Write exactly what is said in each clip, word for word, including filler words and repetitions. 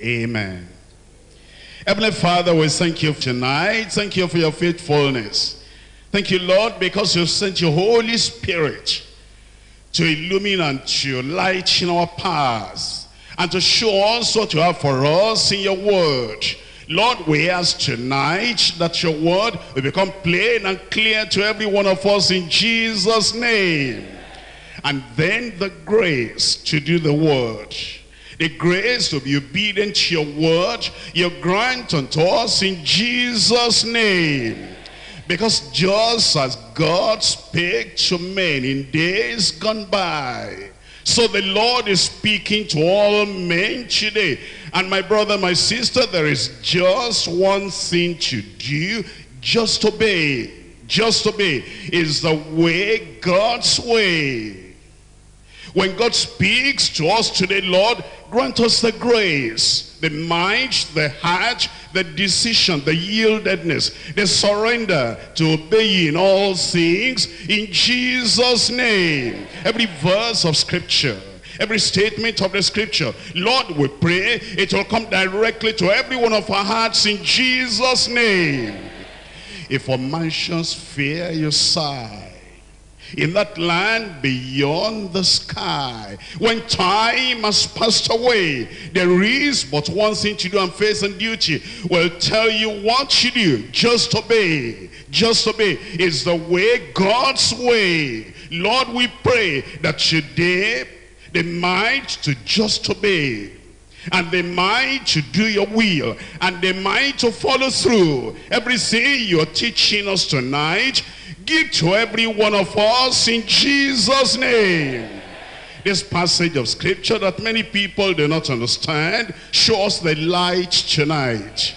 Amen. Heavenly Father, we thank you tonight. Thank you for your faithfulness. Thank you, Lord, because you sent your Holy Spirit to illumine and to light in our paths and to show us what you have for us in your word. Lord, we ask tonight that your word will become plain and clear to every one of us in Jesus' name. And then the grace to do the word, the grace to be obedient to your word, you grant unto us in Jesus' name. Because just as God spake to men in days gone by, so the Lord is speaking to all men today. And my brother, my sister, there is just one thing to do. Just obey. Just obey. It's the way, God's way. When God speaks to us today, Lord, grant us the grace, the mind, the heart, the decision, the yieldedness, the surrender to obey in all things in Jesus' name. Every verse of scripture, every statement of the scripture, Lord, we pray it will come directly to every one of our hearts in Jesus' name. If for mansions fear you sigh, in that land beyond the sky, when time has passed away, there is but one thing to do, and faith and duty will tell you what to do. Just obey. Just obey. It's the way, God's way. Lord, we pray that today the mind to just obey, and the mind to do your will, and the mind to follow through. Everything you're teaching us tonight, give to every one of us in Jesus' name. This passage of scripture that many people do not understand, show us the light tonight.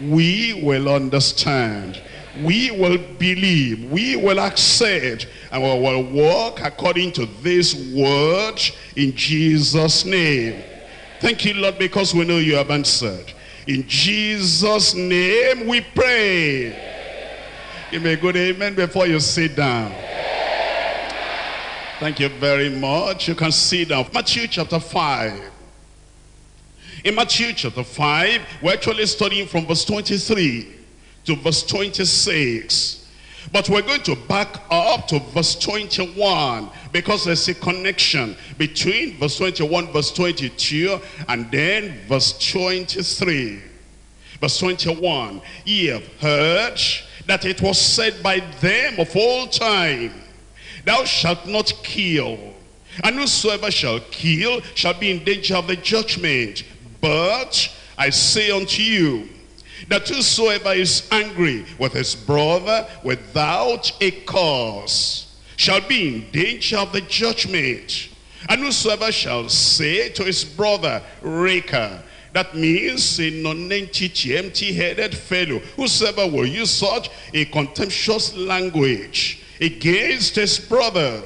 We will understand. We will believe. We will accept. And we will walk according to this word in Jesus' name. Thank you, Lord, because we know you have answered. In Jesus' name we pray. Give me a good amen before you sit down. Amen. Thank you very much. You can sit down. Matthew chapter five. In Matthew chapter five, we're actually studying from verse twenty-three to verse twenty-six. But we're going to back up to verse twenty-one because there's a connection between verse twenty-one, verse twenty-two, and then verse twenty-three. Verse twenty-one, ye have heard that it was said by them of old time, thou shalt not kill, and whosoever shall kill shall be in danger of the judgment. But I say unto you, that whosoever is angry with his brother without a cause shall be in danger of the judgment. And whosoever shall say to his brother, Raca, that means a non-entity, empty-headed fellow, whosoever will use such a contemptuous language against his brother,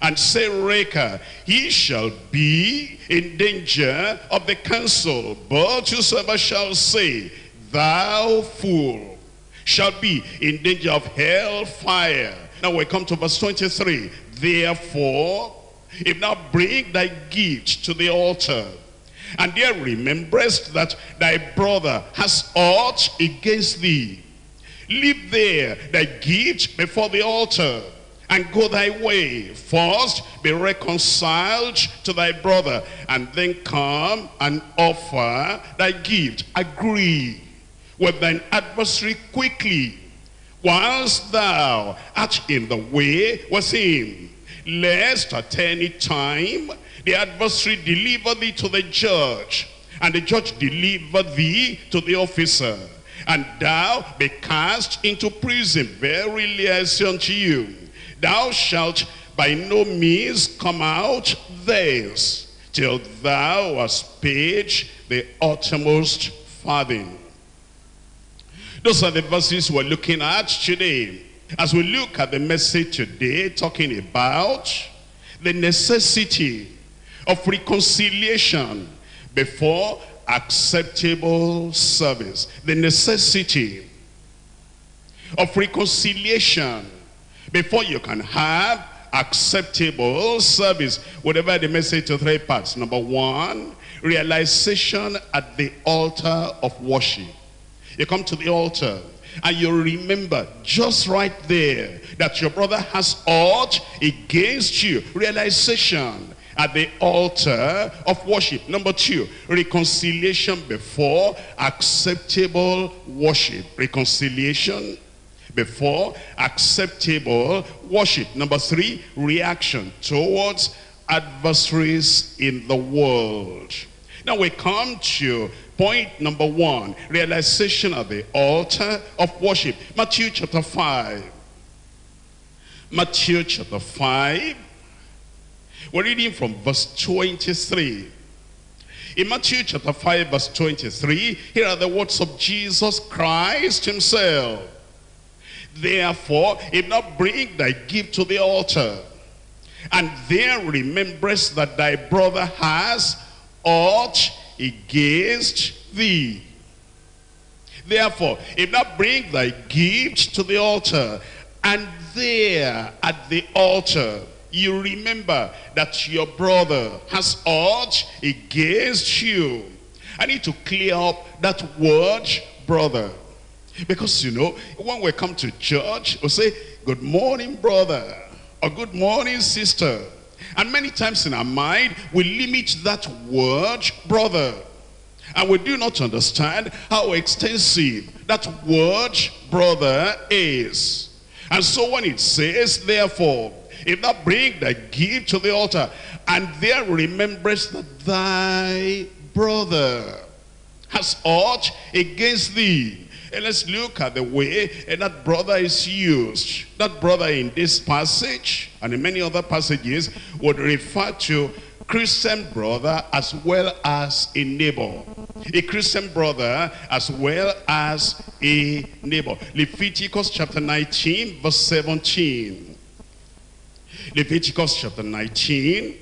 and say Raca, he shall be in danger of the council. But whosoever shall say, thou fool, shall be in danger of hell fire. Now we come to verse twenty-three. Therefore, if thou bring thy gift to the altar, and there rememberest that thy brother has aught against thee, leave there thy gift before the altar, and go thy way. First be reconciled to thy brother, and then come and offer thy gift. Agree with thine adversary quickly, whilst thou art in the way with him, lest at any time the adversary deliver thee to the judge, and the judge deliver thee to the officer, and thou be cast into prison. Verily I say unto you, thou shalt by no means come out thence, till thou hast paid the uttermost farthing. Those are the verses we're looking at today. As we look at the message today, talking about the necessity of reconciliation before acceptable service. The necessity of reconciliation before you can have acceptable service. Whatever the message to three parts. Number one, realization at the altar of worship. You come to the altar and you remember just right there that your brother has aught against you. Realization at the altar of worship. Number two, reconciliation before acceptable worship. Reconciliation before acceptable worship. Number three, reaction towards adversaries in the world. Now we come to point number one, realization at the altar of worship. Matthew chapter five. Matthew chapter five. We're reading from verse twenty-three. In Matthew chapter five, verse twenty-three, here are the words of Jesus Christ himself. Therefore, if not bring thy gift to the altar, and there rememberest that thy brother has aught against thee. Therefore, if not bring thy gift to the altar, and there at the altar you remember that your brother has aught against you. I need to clear up that word, brother. Because, you know, when we come to church, we we'll say, good morning, brother, or good morning, sister. And many times in our mind, we limit that word, brother. And we do not understand how extensive that word, brother, is. And so when it says, therefore, if thou bring thy gift to the altar, and there rememberest that thy brother has aught against thee. And let's look at the way and that brother is used. That brother in this passage and in many other passages would refer to Christian brother as well as a neighbor. A Christian brother as well as a neighbor. Leviticus chapter nineteen, verse seventeen. Leviticus chapter nineteen.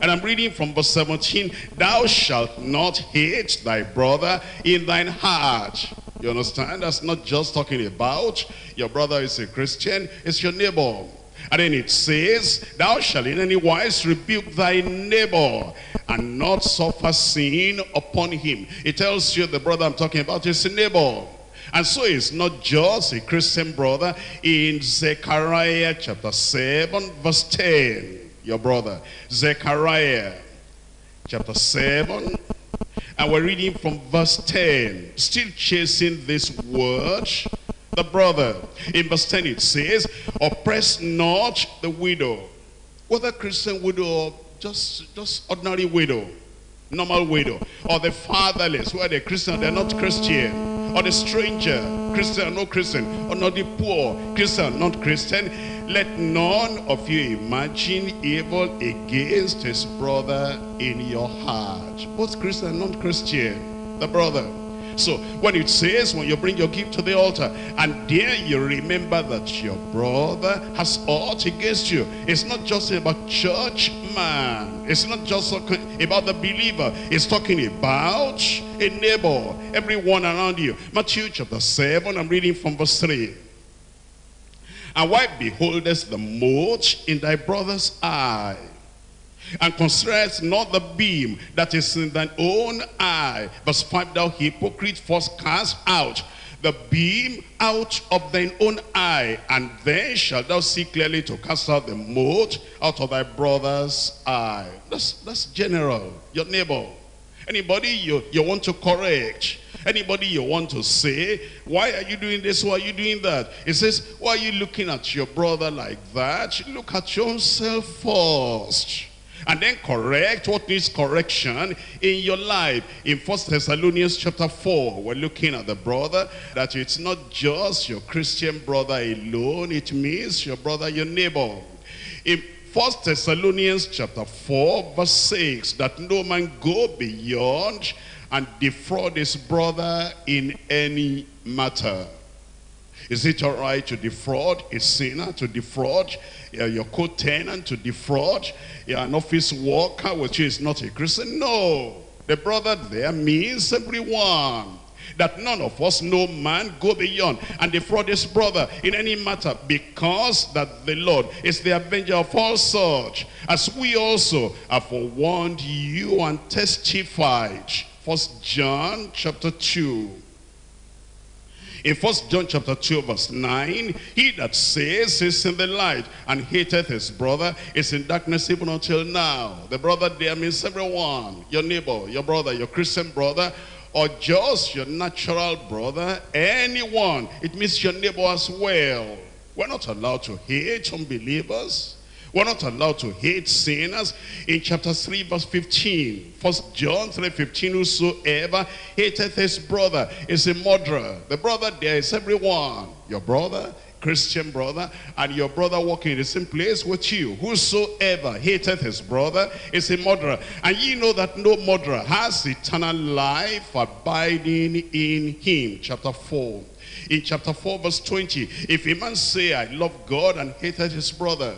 And I'm reading from verse seventeen. Thou shalt not hate thy brother in thine heart. You understand? That's not just talking about your brother is a Christian, it's your neighbor. And then it says, thou shalt in any wise rebuke thy neighbor and not suffer sin upon him. It tells you the brother I'm talking about is a neighbor. And so it's not just a Christian brother. In Zechariah chapter seven, verse ten. Your brother, Zechariah chapter seven, and we're reading from verse ten, still chasing this word, the brother. In verse ten it says, oppress not the widow, whether Christian widow or just, just ordinary widow, normal widow, or the fatherless, whether they're Christian, they're not Christian, or the stranger, Christian or not Christian, or not the poor, Christian or not Christian. Let none of you imagine evil against his brother in your heart. Both Christian and non-Christian, the brother. So when it says, when you bring your gift to the altar, and there you remember that your brother has aught against you. It's not just about church man. It's not just about the believer. It's talking about a neighbor, everyone around you. Matthew chapter seven, I'm reading from verse three. And why beholdest the mote in thy brother's eye, and considerest not the beam that is in thine own eye? Verse five, thou hypocrite, first cast out the beam out of thine own eye, and then shalt thou see clearly to cast out the mote out of thy brother's eye. That's, that's general, your neighbor. Anybody you, you want to correct, anybody you want to say, why are you doing this, why are you doing that? It says, why are you looking at your brother like that? Look at yourself first, and then correct what needs correction in your life. In First Thessalonians chapter four, we're looking at the brother, that it's not just your Christian brother alone, it means your brother, your neighbor. In First Thessalonians chapter four, verse six, that no man go beyond and defraud his brother in any matter. Is it all right to defraud a sinner, to defraud uh, your co-tenant, to defraud uh, an office worker, which is not a Christian? No. The brother there means everyone. that none of us, no man, go beyond and defraud his brother in any matter, because that the Lord is the avenger of all such, as we also have forewarned you and testified. First John chapter two. In First John chapter two verse nine, he that says is in the light and hateth his brother is in darkness even until now. The brother there means everyone, your neighbor, your brother, your Christian brother, or just your natural brother, anyone. It means your neighbor as well. We're not allowed to hate unbelievers. We're not allowed to hate sinners. In chapter three verse fifteen, First John three fifteen, whosoever hateth his brother is a murderer. The brother there is everyone, your brother, Christian brother, and your brother walking in the same place with you. Whosoever hateth his brother is a murderer, and ye know that no murderer has eternal life abiding in him. Chapter four, in chapter four verse twenty, if a man say, I love God, and hateth his brother,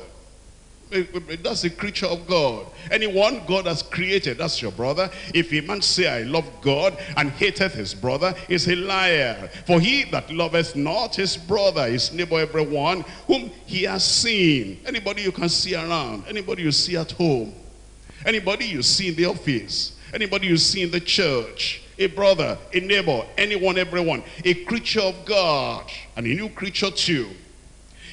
that's a creature of God. Anyone God has created, that's your brother. If a man say, I love God, and hateth his brother, is a liar. For he that loveth not his brother, his neighbor, everyone whom he has seen. Anybody you can see around, anybody you see at home, anybody you see in the office, anybody you see in the church, a brother, a neighbor, anyone, everyone, a creature of God, and a new creature too.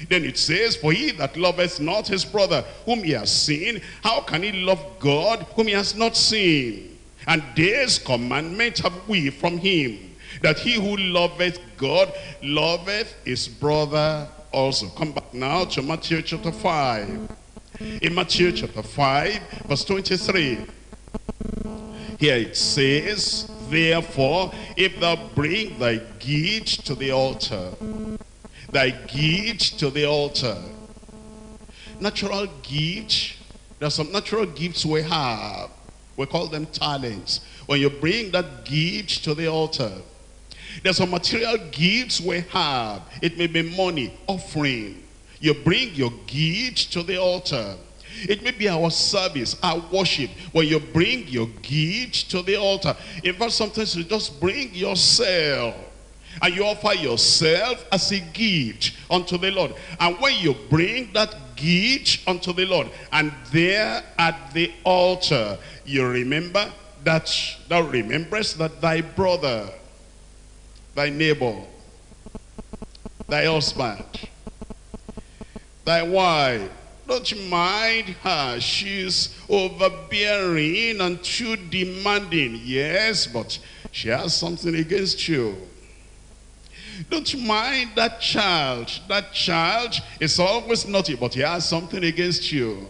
Then it says, for he that loveth not his brother whom he has seen, how can he love God whom he has not seen? And this commandment have we from him, that he who loveth God loveth his brother also. Come back now to Matthew chapter five. In Matthew chapter five verse twenty-three, here it says, therefore if thou bring thy gift to the altar, thy gift to the altar. Natural gift. There are some natural gifts we have. We call them talents. When you bring that gift to the altar, there's some material gifts we have. It may be money, offering. You bring your gift to the altar. It may be our service, our worship, when you bring your gift to the altar. In fact, sometimes you just bring yourself, and you offer yourself as a gift unto the Lord. And when you bring that gift unto the Lord, and there at the altar, you remember that thou rememberest that thy brother, thy neighbor, thy husband, thy wife, don't mind her, she's overbearing and too demanding. Yes, but she has something against you. Don't mind that child. That child is always naughty, but he has something against you.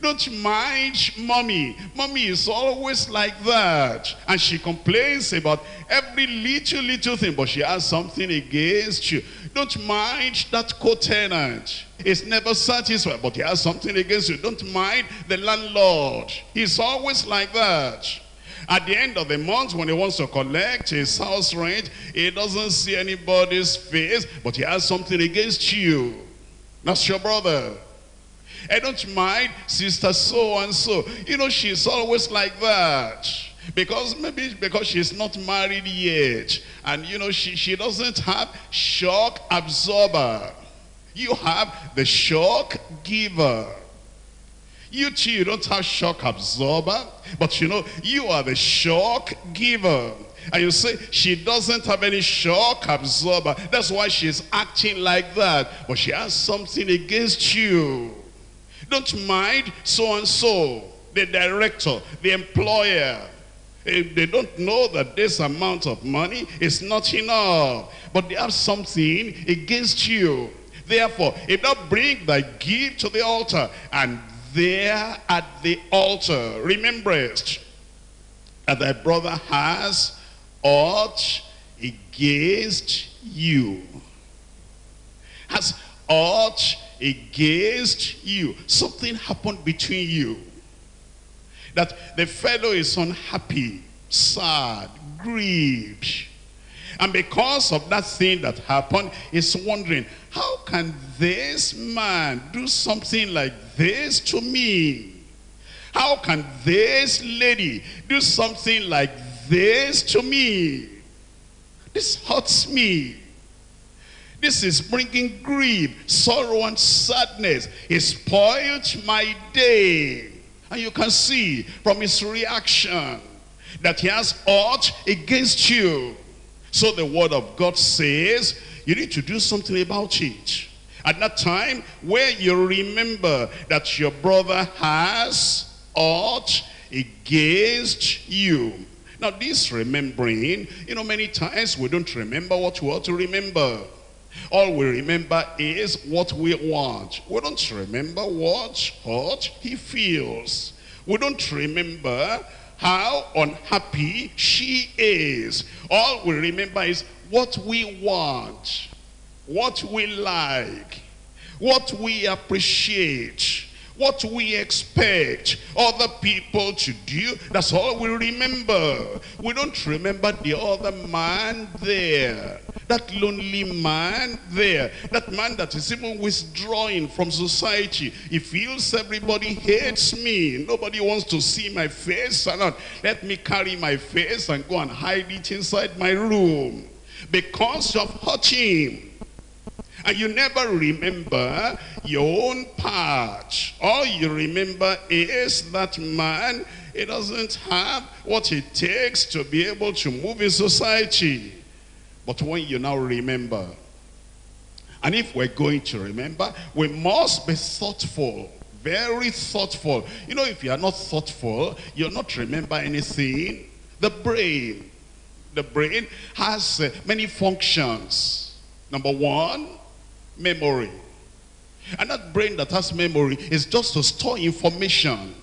Don't mind mommy. Mommy is always like that, and she complains about every little, little thing, but she has something against you. Don't mind that co-tenant. He's never satisfied, but he has something against you. Don't mind the landlord. He's always like that. At the end of the month, when he wants to collect his house rent, he doesn't see anybody's face, but he has something against you. That's your brother. I don't mind sister so-and-so. You know, she's always like that. Because maybe because she's not married yet. And, you know, she, she doesn't have shock absorber. You have the shock giver. You too, you don't have shock absorber, but you know, you are the shock giver. And you say, she doesn't have any shock absorber. That's why she's acting like that. But she has something against you. Don't mind so-and-so, the director, the employer. They don't know that this amount of money is not enough, but they have something against you. Therefore, if thou bring thy gift to the altar, and there at the altar rememberest that thy brother has aught against you, has aught against you, something happened between you, that the fellow is unhappy, sad, grieved, and because of that thing that happened, he's wondering, how can this man do something like this to me? How can this lady do something like this to me? This hurts me. This is bringing grief, sorrow, and sadness. It spoiled my day. And you can see from his reaction that he has aught against you. So the word of God says, you need to do something about it. At that time, where you remember that your brother has aught against you. Now this remembering, you know, many times we don't remember what we ought to remember. All we remember is what we want. We don't remember what hurt he feels. We don't remember how unhappy she is. All we remember is what we want, what we like, what we appreciate, what we expect other people to do. That's all we remember. We don't remember the other man there, that lonely man there, that man that is even withdrawing from society. He feels everybody hates me. Nobody wants to see my face. And let me carry my face and go and hide it inside my room because of hurting. And you never remember your own part. All you remember is that man, he doesn't have what it takes to be able to move in society. But when you now remember, and if we're going to remember, we must be thoughtful, very thoughtful. You know, if you are not thoughtful, you'll not remember anything. The brain, the brain has uh, many functions. Number one, memory. And that brain that has memory is just to store information.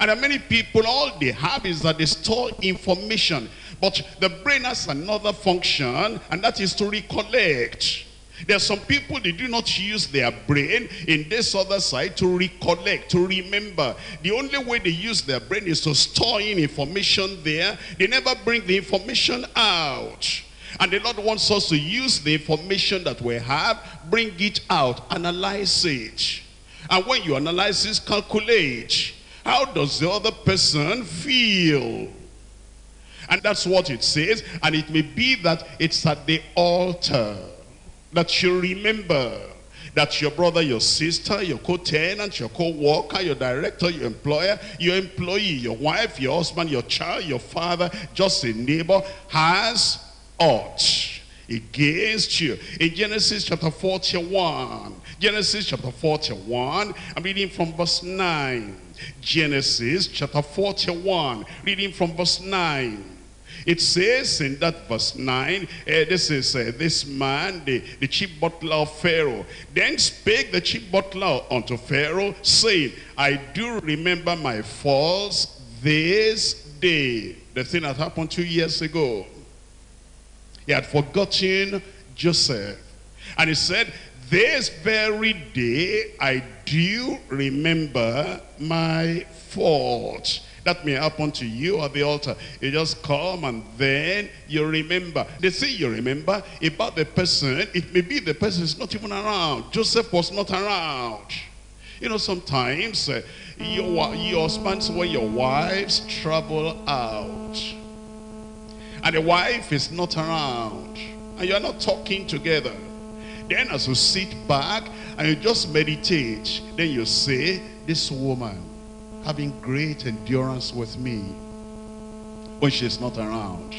And many people, all they have is that they store information. But the brain has another function, and that is to recollect. There are some people, they do not use their brain in this other side to recollect, to remember. The only way they use their brain is to store in information there. They never bring the information out. And the Lord wants us to use the information that we have, bring it out, analyze it. And when you analyze this, calculate. How does the other person feel? And that's what it says. And it may be that it's at the altar that you remember that your brother, your sister, your co-tenant, your co-worker, your director, your employer, your employee, your wife, your husband, your child, your father, just a neighbor, has ought against you. In Genesis chapter forty-one, Genesis chapter forty-one, I'm reading from verse nine. Genesis chapter forty-one, reading from verse nine. It says in that verse nine, uh, this is uh, this man, the, the chief butler of Pharaoh. Then spake the chief butler unto Pharaoh, saying, I do remember my faults this day. The thing that happened two years ago. He had forgotten Joseph. And he said, this very day I do remember my fault. That may happen to you at the altar. You just come and then you remember. They say you remember about the person. It may be the person is not even around. Joseph was not around. You know, sometimes uh, your, your husbands or your wives travel out. And the wife is not around, and you're not talking together. Then as you sit back and you just meditate, then you say, this woman having great endurance with me when she's not around.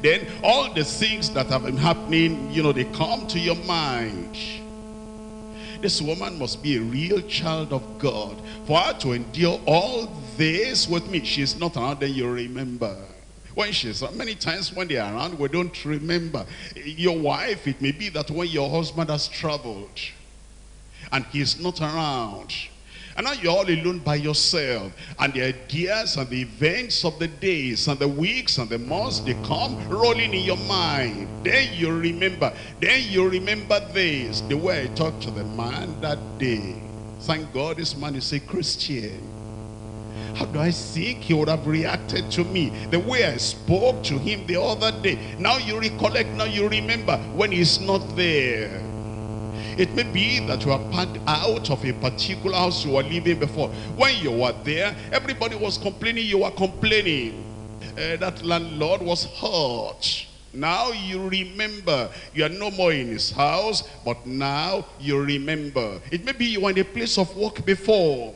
Then all the things that have been happening, you know, they come to your mind. This woman must be a real child of God for her to endure all this with me. She's not around. Then you remember. When she's many times when they're around, we don't remember. Your wife, it may be that when your husband has traveled and he's not around, and now you're all alone by yourself, and the ideas and the events of the days and the weeks and the months, they come rolling in your mind. Then you remember. Then you remember this, the way I talked to the man that day. Thank God this man is a Christian. How do I think he would have reacted to me? The way I spoke to him the other day. Now you recollect, now you remember when he's not there. It may be that you are packed out of a particular house you were living before. When you were there, everybody was complaining, you were complaining. Uh, that landlord was hurt. Now you remember. You are no more in his house, but now you remember. It may be you were in a place of work before.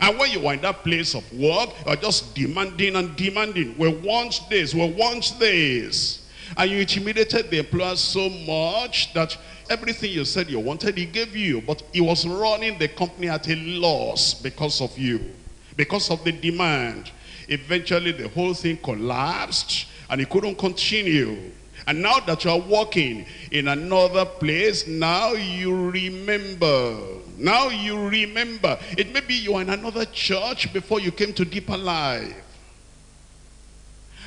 And when you were in that place of work, you are just demanding and demanding. We want this, we want this. And you intimidated the employer so much that everything you said you wanted, he gave you. But he was running the company at a loss because of you, because of the demand. Eventually, the whole thing collapsed and he couldn't continue. And now that you are working in another place, now you remember. Now you remember. It may be you were in another church before you came to Deeper Life.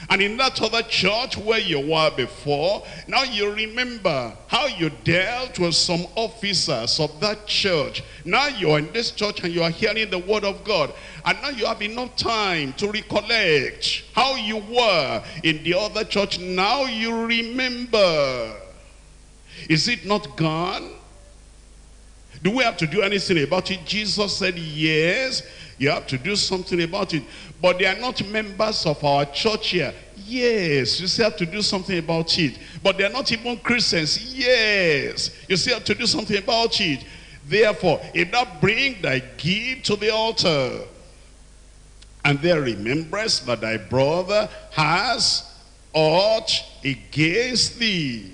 And in that other church where you were before, now you remember how you dealt with some officers of that church. Now you are in this church and you are hearing the word of God. And now you have enough time to recollect how you were in the other church. Now you remember. Is it not gone? Do we have to do anything about it? Jesus said, yes, you have to do something about it. But they are not members of our church here. Yes, you still have to do something about it. But they are not even Christians. Yes, you still have to do something about it. Therefore, if thou bring thy gift to the altar, and there rememberest that thy brother has aught against thee,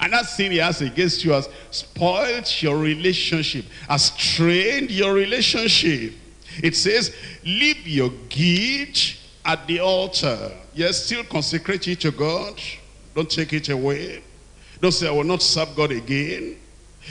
and that sin he has against you has spoiled your relationship, has strained your relationship. It says, leave your gift at the altar. Yes, still consecrate it to God. Don't take it away. Don't say, I will not serve God again.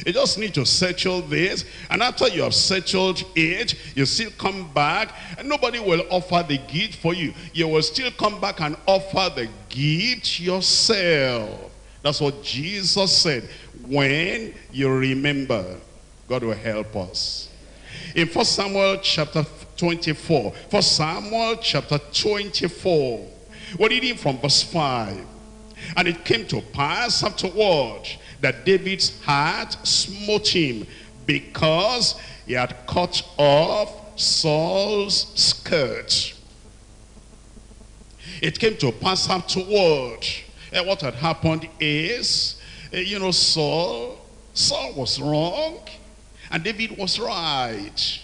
You just need to settle this. And after you have settled it, you still come back. And nobody will offer the gift for you. You will still come back and offer the gift yourself. That's what Jesus said. When you remember, God will help us. In First Samuel chapter twenty-four, First Samuel chapter twenty-four, we're reading from verse five. And it came to pass afterward that David's heart smote him, because he had cut off Saul's skirt. It came to pass afterward. And what had happened is, you know, Saul, Saul was wrong. And David was right.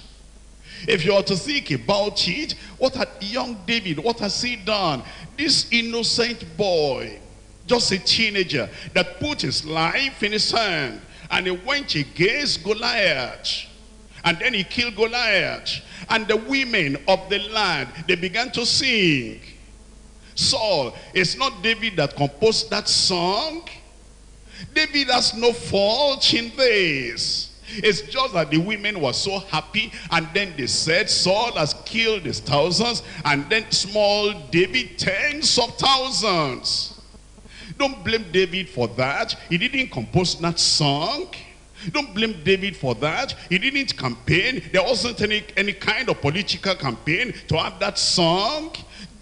If you are to think about it, what had young David, what has he done? This innocent boy, just a teenager, that put his life in his hand. And he went against Goliath. And then he killed Goliath. And the women of the land, they began to sing. Saul, it's not David that composed that song. David has no fault in this. It's just that the women were so happy, and then they said, Saul has killed his thousands, and then small David, tens of thousands. Don't blame David for that. He didn't compose that song. Don't blame David for that. He didn't campaign. There wasn't any, any kind of political campaign to have that song.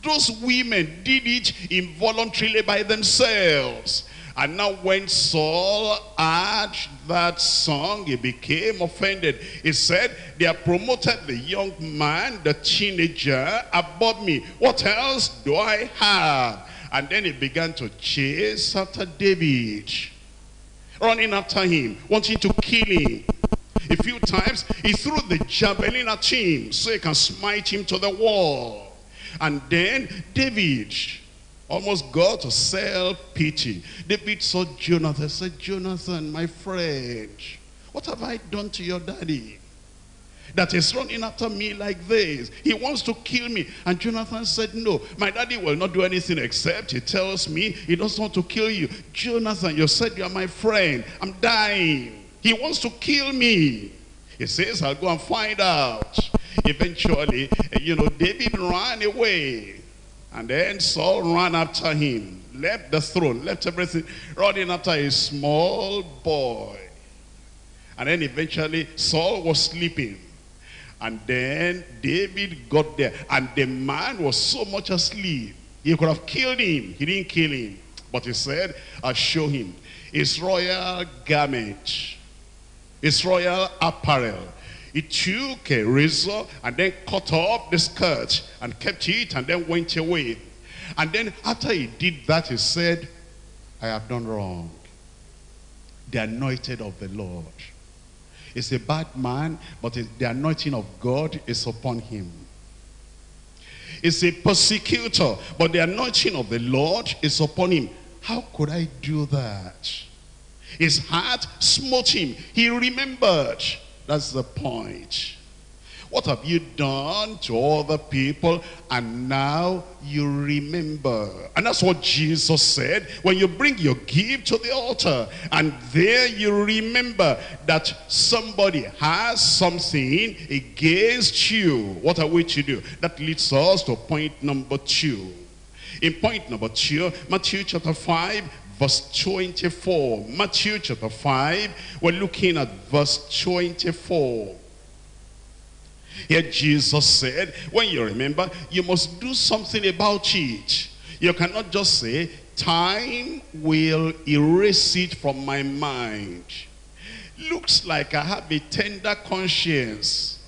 Those women did it involuntarily by themselves. And now when Saul heard that song, he became offended. He said, they have promoted the young man, the teenager, above me. What else do I have? And then he began to chase after David, running after him, wanting to kill him. A few times, he threw the javelin at him so he can smite him to the wall. And then David almost got to self-pity. David saw Jonathan, said, Jonathan, my friend, what have I done to your daddy that is running after me like this? He wants to kill me. And Jonathan said, no, my daddy will not do anything except he tells me he doesn't want to kill you. Jonathan, you said you are my friend. I'm dying. He wants to kill me. He says, I'll go and find out. Eventually, you know, David ran away. And then Saul ran after him, left the throne, left everything, running after a small boy. And then eventually Saul was sleeping. And then David got there. And the man was so much asleep, he could have killed him. He didn't kill him. But he said, I'll show him his royal garment, his royal apparel. He took a razor and then cut off the skirt and kept it and then went away. And then after he did that, he said, I have done wrong. The anointed of the Lord. It's a bad man, but it's the anointing of God is upon him. It's a persecutor, but the anointing of the Lord is upon him. How could I do that? His heart smote him. He remembered. That's the point. What have you done to other people, and now you remember? And that's what Jesus said. When you bring your gift to the altar, and there you remember that somebody has something against you, what are we to do? That leads us to point number two. In point number two, Matthew chapter five, verse twenty-four. Matthew chapter five, we're looking at verse twenty-four. Here Jesus said, when you remember, you must do something about it. You cannot just say, time will erase it from my mind. Looks like I have a tender conscience.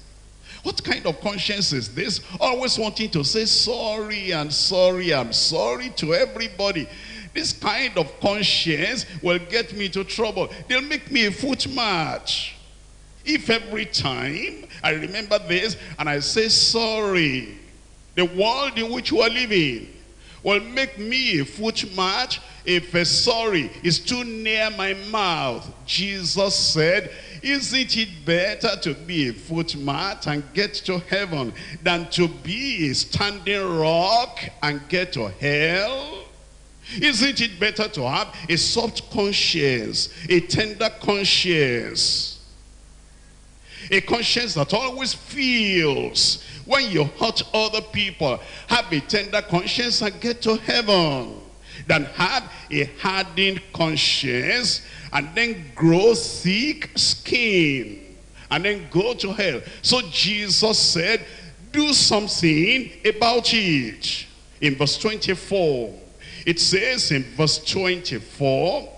What kind of conscience is this? Always wanting to say sorry and sorry, I'm sorry to everybody. This kind of conscience will get me into trouble. They'll make me a foot march. If every time I remember this and I say sorry, the world in which we are living will make me a foot march if a sorry is too near my mouth. Jesus said, isn't it better to be a foot march and get to heaven than to be a standing rock and get to hell? Isn't it better to have a soft conscience, a tender conscience? A conscience that always feels when you hurt other people. Have a tender conscience and get to heaven. Then have a hardened conscience and then grow thick skin and then go to hell. So Jesus said, do something about it. In verse twenty-four, it says in verse twenty-four,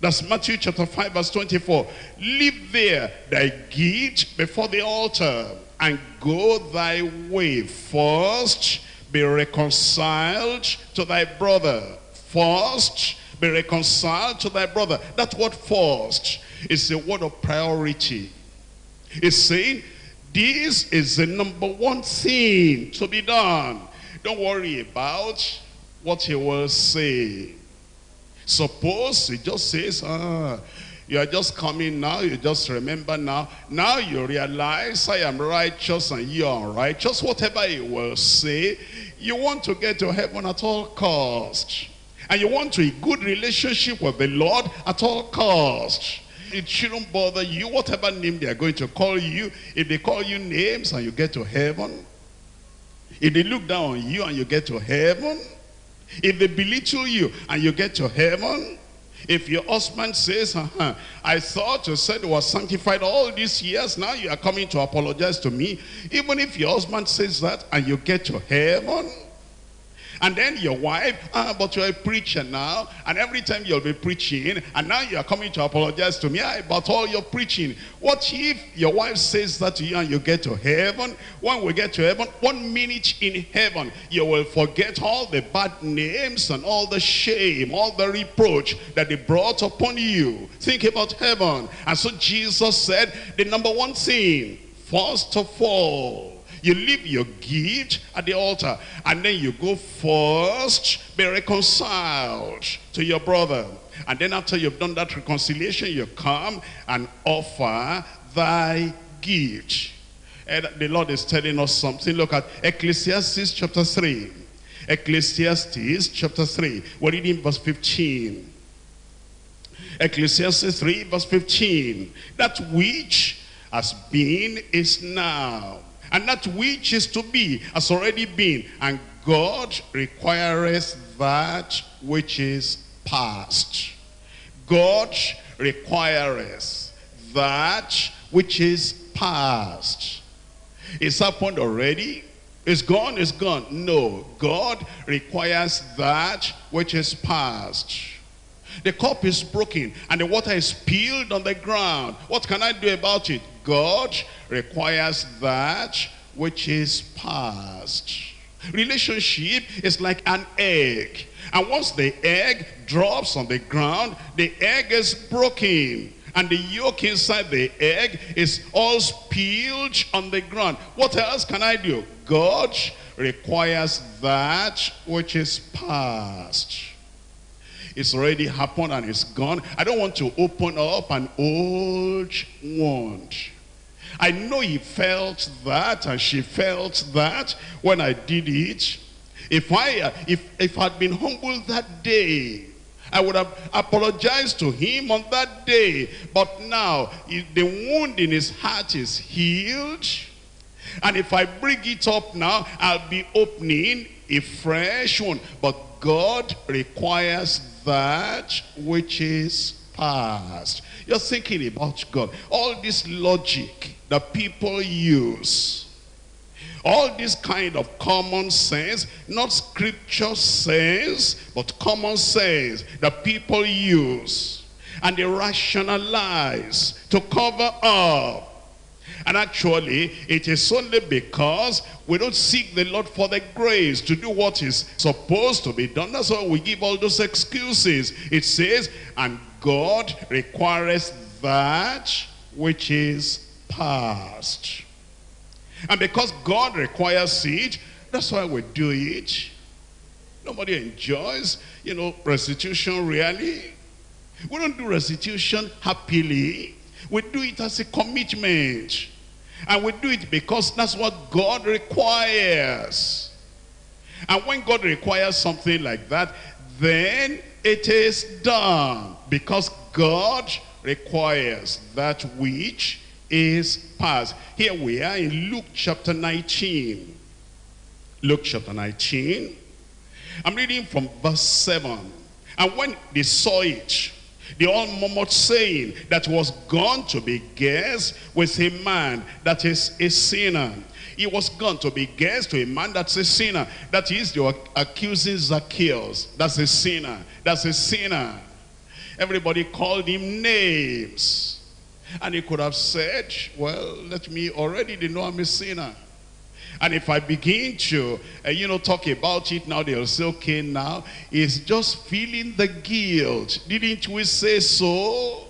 that's Matthew chapter five, verse twenty-four. Leave there thy gift before the altar, and go thy way. First, be reconciled to thy brother. First, be reconciled to thy brother. That word first is a word of priority. It's saying, this is the number one thing to be done. Don't worry about what he will say. Suppose it just says, ah, you are just coming now, you just remember now. Now you realize I am righteous and you are unrighteous. Whatever he will say, you want to get to heaven at all costs. And you want a good relationship with the Lord at all costs. It shouldn't bother you, whatever name they are going to call you. If they call you names and you get to heaven, if they look down on you and you get to heaven, if they belittle you and you get to heaven, if your husband says, uh-huh, I thought you said you were sanctified all these years, now you are coming to apologize to me. Even if your husband says that and you get to heaven, and then your wife, ah, but you're a preacher now, and every time you'll be preaching, and now you're coming to apologize to me about all your preaching. What if your wife says that to you and you get to heaven? When we get to heaven, one minute in heaven, you will forget all the bad names and all the shame, all the reproach that they brought upon you. Think about heaven. And so Jesus said, the number one thing, first of all, you leave your gift at the altar, and then you go first, be reconciled to your brother. And then after you've done that reconciliation, you come and offer thy gift. And the Lord is telling us something. Look at Ecclesiastes chapter three. Ecclesiastes chapter three. We're reading verse fifteen. Ecclesiastes three, verse fifteen. That which has been is now, and that which is to be has already been, and God requireth that which is past. God requireth that which is past. It's happened already. It's gone, it's gone. No, God requires that which is past. The cup is broken and the water is spilled on the ground. What can I do about it? God requires that which is past. Relationship is like an egg. And once the egg drops on the ground, the egg is broken. And the yolk inside the egg is all spilled on the ground. What else can I do? God requires that which is past. It's already happened and it's gone. I don't want to open up an old wound. I know he felt that and she felt that when I did it. If I, if, if I'd been humble that day, I would have apologized to him on that day. But now, the wound in his heart is healed. And if I bring it up now, I'll be opening a fresh wound. But God requires that which is past. You're thinking about God. All this logic that people use, all this kind of common sense, not scripture sense, but common sense that people use, and they rationalize to cover up. And actually, it is only because we don't seek the Lord for the grace to do what is supposed to be done. That's why we give all those excuses. It says, and God requires that which is past. And because God requires it, that's why we do it. Nobody enjoys, you know, restitution really. We don't do restitution happily. We do it as a commitment. And we do it because that's what God requires. And when God requires something like that, then it is done. Because God requires that which is past. Here we are in Luke chapter nineteen. Luke chapter nineteen. I'm reading from verse seven. And when they saw it, they all murmured, saying, that was gone to be guest with a man that is a sinner. He was gone to be guest to a man that's a sinner. That is, they were accusing Zacchaeus. That's a sinner. That's a sinner. Everybody called him names. And he could have said, well, let me already, they know I'm a sinner. And if I begin to, uh, you know, talk about it now, they'll say, okay, now, he's just feeling the guilt. Didn't we say so?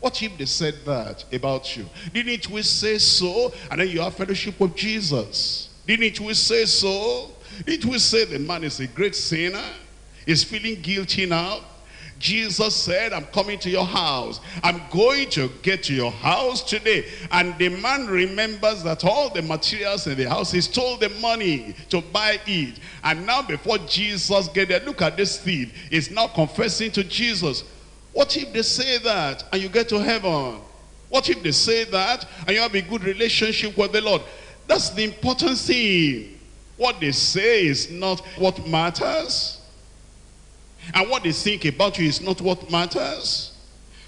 What if they said that about you? Didn't we say so? And then you have fellowship with Jesus. Didn't we say so? Didn't we say the man is a great sinner? He's feeling guilty now. Jesus said, I'm coming to your house. I'm going to get to your house today. And the man remembers that all the materials in the house, he stole the money to buy it. And now before Jesus gets there, look at this thief. He's now confessing to Jesus. What if they say that and you get to heaven? What if they say that and you have a good relationship with the Lord? That's the important thing. What they say is not what matters. And what they think about you is not what matters.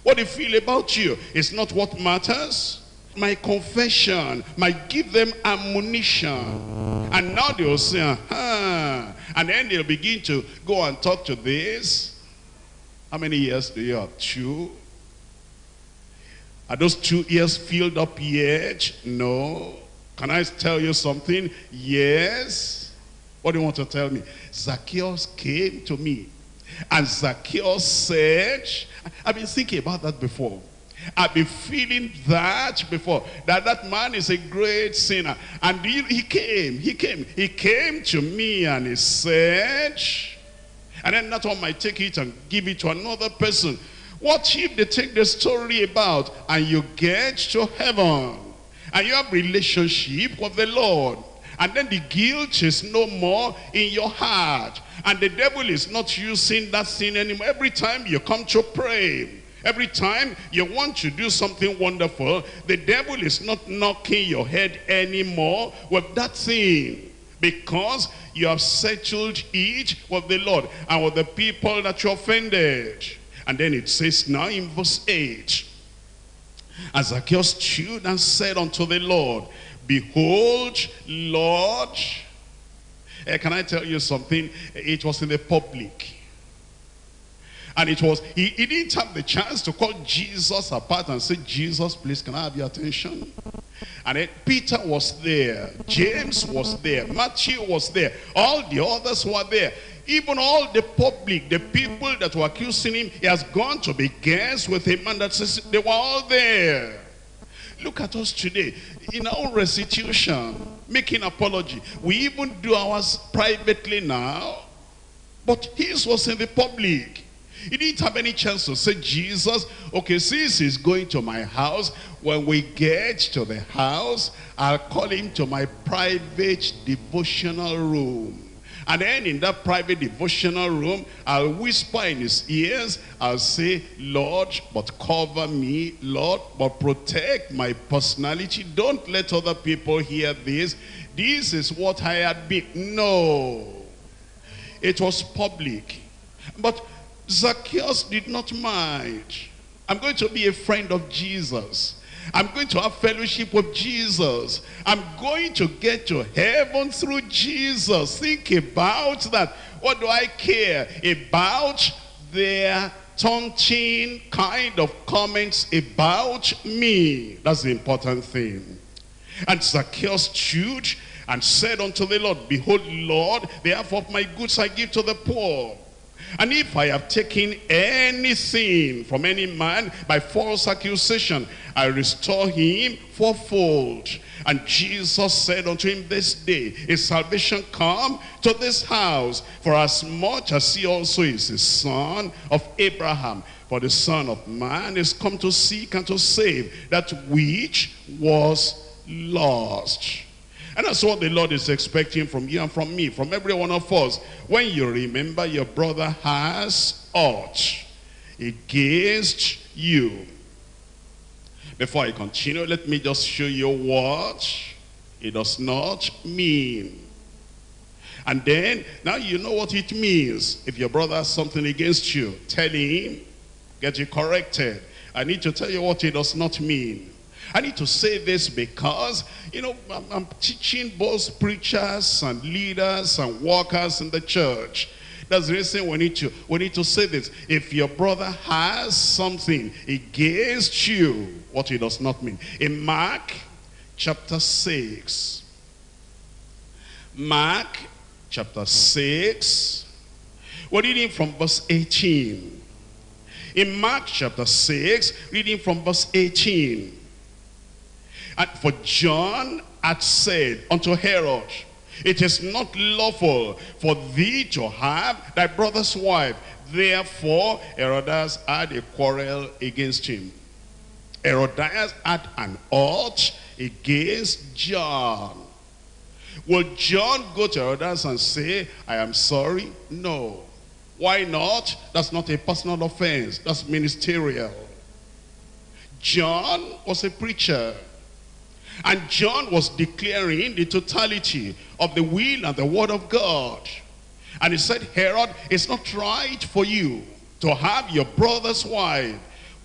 What they feel about you is not what matters. My confession might give them ammunition. And now they'll say, aha. And then they'll begin to go and talk to this. How many years do you have? Two? Are those two years filled up yet? No. Can I tell you something? Yes. What do you want to tell me? Zacchaeus came to me. And Zacchaeus said, I've been thinking about that before. I've been feeling that before. That that man is a great sinner. And he, he came, he came, he came to me and he said, and then that one might take it and give it to another person. What if they take the story about and you get to heaven and you have relationship with the Lord? And then the guilt is no more in your heart. And the devil is not using that sin anymore. Every time you come to pray, every time you want to do something wonderful, the devil is not knocking your head anymore with that sin. Because you have settled it with the Lord and with the people that you offended. And then it says now in verse eight, and Zacchaeus stood and said unto the Lord, Behold, Lord. Uh, can I tell you something? It was in the public. And it was, he, he didn't have the chance to call Jesus apart and say, Jesus, please, can I have your attention? And then Peter was there, James was there, Matthew was there, all the others were there. Even all the public, the people that were accusing him, he has gone to be guests with him, and that's, they were all there. Look at us today, in our own restitution, making apology. We even do ours privately now, but his was in the public. He didn't have any chance to say, Jesus, okay, since he's going to my house, when we get to the house, I'll call him to my private devotional room. And then in that private devotional room, I'll whisper in his ears, I'll say, Lord, but cover me, Lord, but protect my personality. Don't let other people hear this. This is what I had been. No. It was public. But Zacchaeus did not mind. I'm going to be a friend of Jesus. I'm going to have fellowship with Jesus. I'm going to get to heaven through Jesus. Think about that. What do I care about their taunting kind of comments about me? That's the important thing. And Zacchaeus stood and said unto the Lord, Behold, Lord, the half of my goods I give to the poor. And if I have taken anything from any man by false accusation, I restore him fourfold. And Jesus said unto him, This day is salvation come to this house, for as much as he also is the son of Abraham. For the Son of Man is come to seek and to save that which was lost. And that's what the Lord is expecting from you and from me, from every one of us. When you remember your brother has ought against you. Before I continue, let me just show you what it does not mean. And then, now you know what it means. If your brother has something against you, tell him, get you corrected. I need to tell you what it does not mean. I need to say this because, you know, I'm, I'm teaching both preachers and leaders and workers in the church. That's the reason we need to, we need to say this. If your brother has something against you, what it does not mean. In Mark chapter six. Mark chapter six. We're reading from verse eighteen. In Mark chapter six, reading from verse eighteen. And for John had said unto Herod, It is not lawful for thee to have thy brother's wife. Therefore, Herodias had a quarrel against him. Herodias had an ought against John. Will John go to Herodias and say, I am sorry? No. Why not? That's not a personal offense. That's ministerial. John was a preacher. And John was declaring the totality of the will and the word of God. And he said, Herod, it's not right for you to have your brother's wife.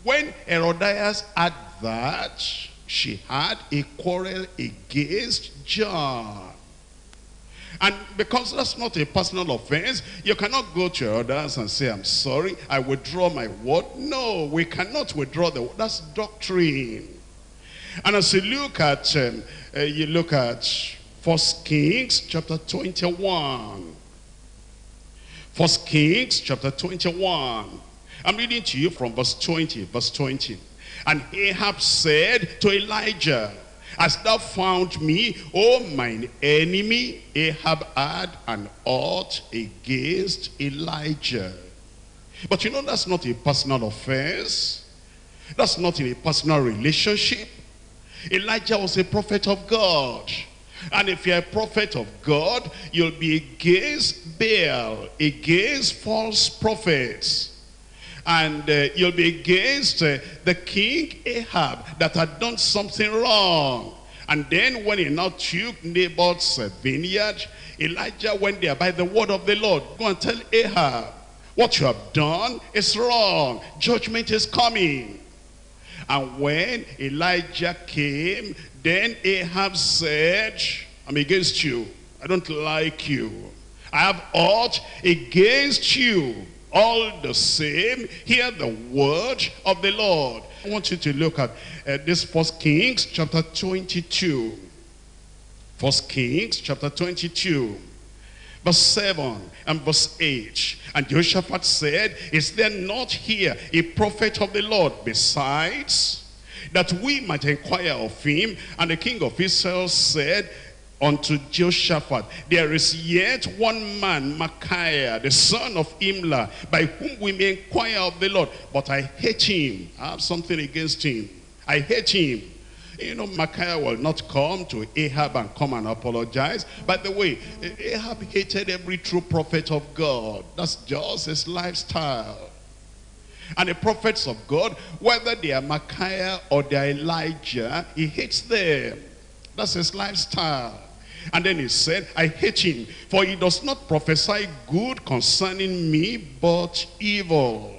When Herodias had that, she had a quarrel against John. And because that's not a personal offense, you cannot go to Herodias and say, I'm sorry, I withdraw my word. No, we cannot withdraw the word. That's doctrine. And as you look at, um, uh, you look at First Kings chapter twenty-one. First Kings chapter twenty-one. I'm reading to you from verse twenty. Verse twenty. And Ahab said to Elijah, Hast thou found me, O mine enemy? Ahab had an ought against Elijah. But you know that's not a personal offense. That's not in a personal relationship. Elijah was a prophet of God. And if you're a prophet of God, you'll be against Baal, against false prophets. And uh, you'll be against uh, the king Ahab that had done something wrong. And then when he now took Naboth's vineyard, Elijah went there by the word of the Lord. Go and tell Ahab, what you have done is wrong. Judgment is coming. And when Elijah came, then Ahab said, I'm against you. I don't like you. I have ought against you. All the same, hear the word of the Lord. I want you to look at uh, this First Kings chapter twenty-two. First Kings chapter twenty-two. Verse seven and verse eight. And Jehoshaphat said, is there not here a prophet of the Lord besides, that we might inquire of him? And the king of Israel said unto Jehoshaphat, there is yet one man, Micaiah, the son of Imlah, by whom we may inquire of the Lord. But I hate him. I have something against him. I hate him. You know, Micaiah will not come to Ahab and come and apologize. By the way, Ahab hated every true prophet of God. That's just his lifestyle. And the prophets of God, whether they are Micaiah or they are Elijah, he hates them. That's his lifestyle. And then he said, I hate him, for he does not prophesy good concerning me, but evil.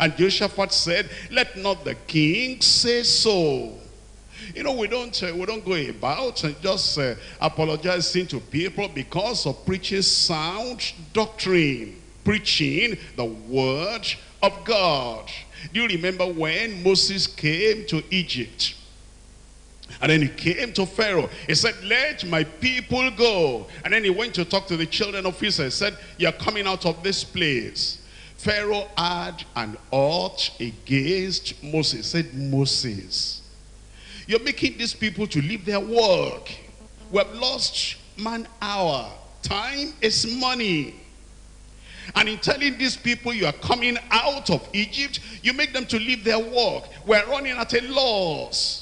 And Jehoshaphat said, let not the king say so. You know, we don't, uh, we don't go about and just uh, apologizing to people because of preaching sound doctrine, preaching the word of God. Do you remember when Moses came to Egypt? And then he came to Pharaoh. He said, let my people go. And then he went to talk to the children of Israel. He said, you're coming out of this place. Pharaoh had an ought against Moses. He said, Moses, you're making these people to leave their work. We have lost man hour. Time is money. And in telling these people you are coming out of Egypt, you make them to leave their work. We're running at a loss.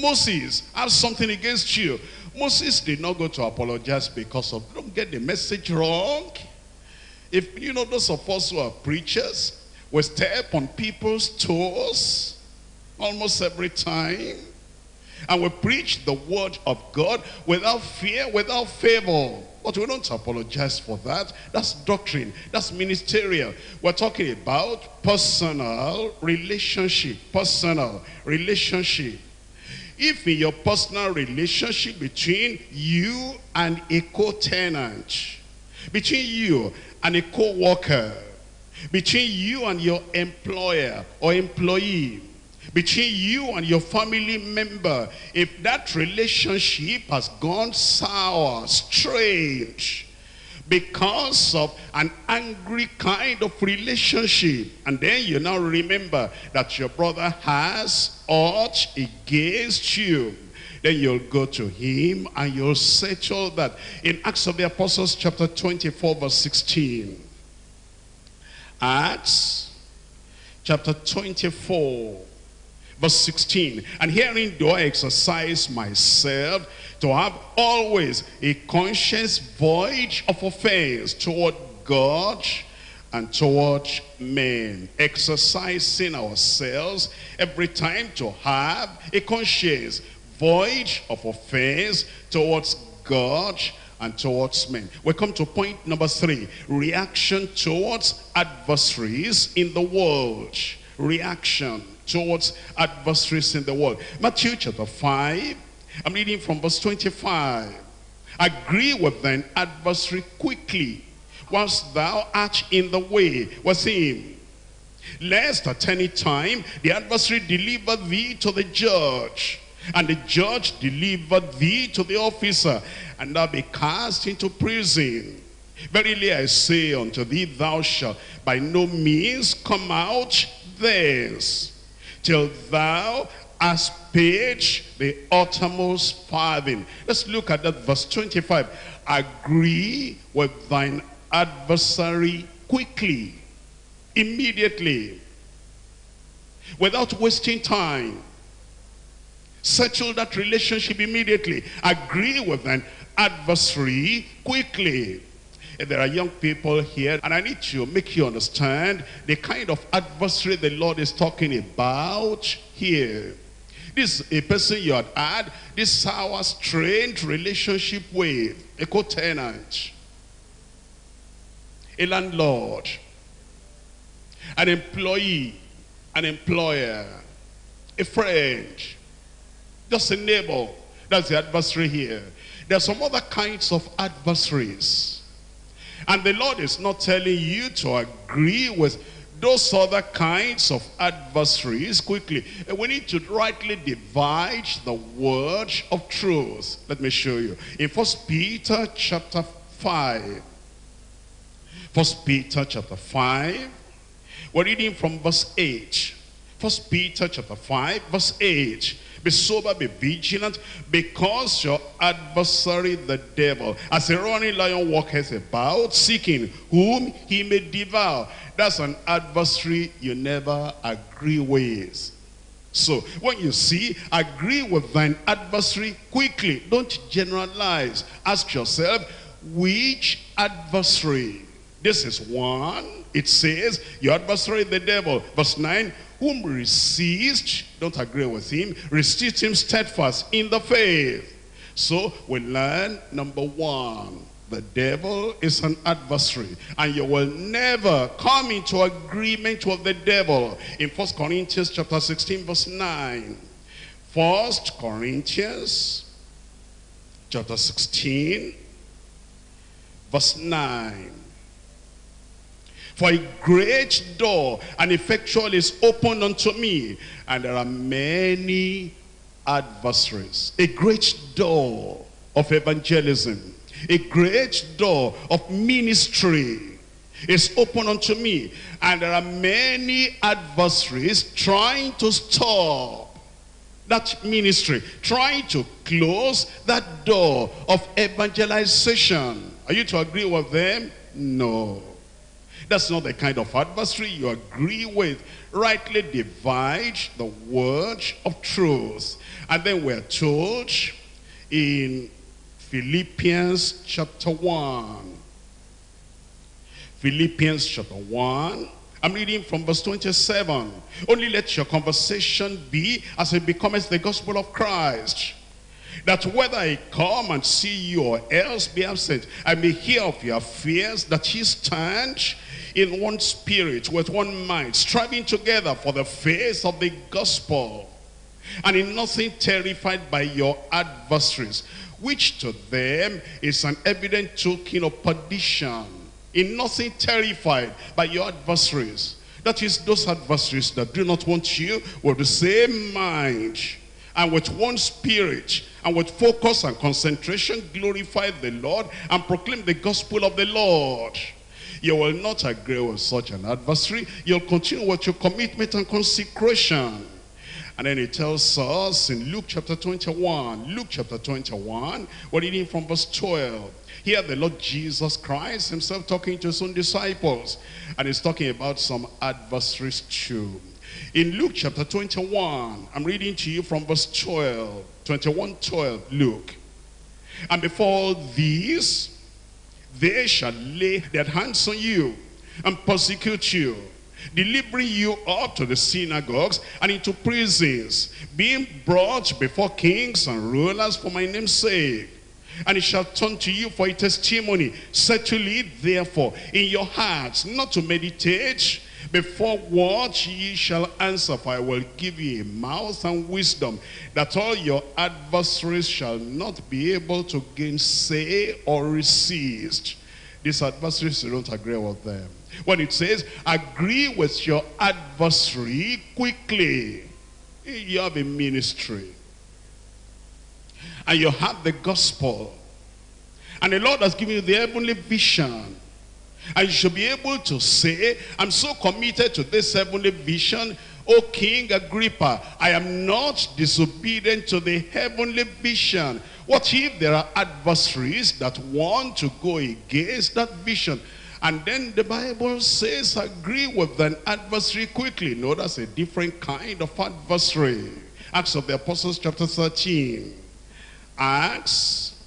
Moses, I have something against you. Moses did not go to apologize because of, don't get the message wrong. If you know, those of us who are preachers, we step on people's toes almost every time, and we preach the word of God without fear, without favor. But we don't apologize for that. That's doctrine. That's ministerial. We're talking about personal relationship. Personal relationship. If in your personal relationship between you and a co-tenant, between you and a co-worker, between you and your employer or employee, between you and your family member, if that relationship has gone sour, strained, because of an angry kind of relationship, and then you now remember that your brother has ought against you, then you'll go to him and you'll settle that. In Acts of the Apostles chapter twenty-four verse sixteen. Acts chapter twenty-four. Verse sixteen, and herein do I exercise myself to have always a conscience void of offense toward God and toward men. Exercising ourselves every time to have a conscience void of offense towards God and towards men. We come to point number three, reaction towards adversaries in the world. Reaction towards adversaries in the world. Matthew chapter five, I'm reading from verse twenty-five. Agree with thine adversary quickly, whilst thou art in the way with him, lest at any time the adversary deliver thee to the judge, and the judge deliver thee to the officer, and thou be cast into prison. Verily I say unto thee, thou shalt by no means come out thence, till thou hast paid the uttermost farthing. Let's look at that verse twenty-five. Agree with thine adversary quickly, immediately, without wasting time. Settle that relationship immediately. Agree with thine adversary quickly. If there are young people here, and I need to make you understand the kind of adversary the Lord is talking about here. This is a person you had had this sour, strained relationship with, a co-tenant, a landlord, an employee, an employer, a friend, just a neighbor. That's the adversary here. There are some other kinds of adversaries. And the Lord is not telling you to agree with those other kinds of adversaries quickly. And we need to rightly divide the word of truth. Let me show you. In First Peter chapter five. First Peter chapter five. We're reading from verse eight. First Peter chapter five, verse eight. Be sober, be vigilant, because your adversary the devil, as a roaring lion, walketh about, seeking whom he may devour. That's an adversary you never agree with. So when you see, agree with thine adversary quickly. Don't generalize. Ask yourself, which adversary? This is one. It says, your adversary the devil. Verse nine. Whom resist, don't agree with him, resist him steadfast in the faith. So we learn, number one, the devil is an adversary, and you will never come into agreement with the devil. In First Corinthians chapter sixteen, verse nine. First Corinthians chapter sixteen, verse nine. For a great door and effectual is opened unto me, and there are many adversaries. A great door of evangelism, a great door of ministry is opened unto me, and there are many adversaries trying to stop that ministry, trying to close that door of evangelization. Are you to agree with them? No. That's not the kind of adversary you agree with. Rightly divide the word of truth. And then we're told in Philippians chapter one. Philippians chapter one. I'm reading from verse twenty-seven. Only let your conversation be as it becometh the gospel of Christ, that whether I come and see you or else be absent, I may hear of your fears, that ye stand in one spirit, with one mind, striving together for the faith of the gospel, and in nothing terrified by your adversaries, which to them is an evident token of perdition. In nothing terrified by your adversaries. That is, those adversaries that do not want you with the same mind, and with one spirit, and with focus and concentration, glorify the Lord and proclaim the gospel of the Lord. You will not agree with such an adversary. You'll continue with your commitment and consecration. And then it tells us in Luke chapter twenty-one, Luke chapter twenty-one, we're reading from verse twelve. Here the Lord Jesus Christ himself talking to his own disciples, and he's talking about some adversaries too. In Luke chapter twenty-one, I'm reading to you from verse twelve, twenty-one, twelve, Luke. And before all these, they shall lay their hands on you and persecute you, delivering you up to the synagogues and into prisons, being brought before kings and rulers for my name's sake. And it shall turn to you for a testimony. Settle it therefore in your hearts, not to meditate before what ye shall answer, for I will give you a mouth and wisdom, that all your adversaries shall not be able to gainsay or resist. These adversaries, you don't agree with them. When it says, agree with your adversary quickly. You have a ministry, and you have the gospel, and the Lord has given you the heavenly vision, and you should be able to say, I'm so committed to this heavenly vision, O King Agrippa, I am not disobedient to the heavenly vision. What if there are adversaries that want to go against that vision? And then the Bible says, agree with an adversary quickly. No, that's a different kind of adversary. Acts of the Apostles chapter thirteen. Acts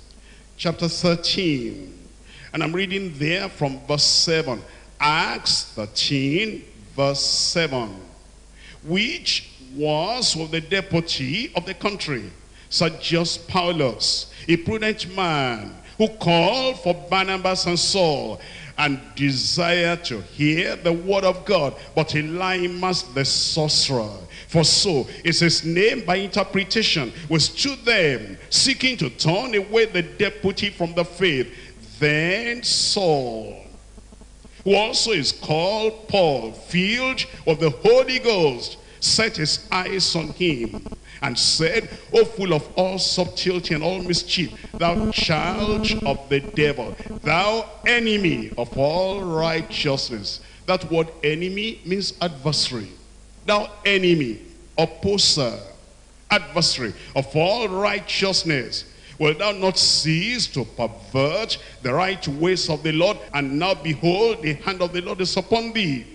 chapter thirteen. And I'm reading there from verse seven. Acts thirteen, verse seven. Which was with the deputy of the country, Sergius Paulus, a prudent man, who called for Barnabas and Saul, and desired to hear the word of God. But Elymas the sorcerer, for so is his name by interpretation, withstood them, seeking to turn away the deputy from the faith. Then Saul who also is called Paul, filled with the Holy Ghost, set his eyes on him and said, O full of all subtlety and all mischief, thou child of the devil, thou enemy of all righteousness. That word enemy means adversary. Thou enemy, opposer, adversary of all righteousness. Will thou not cease to pervert the right ways of the Lord? And now behold, the hand of the Lord is upon thee.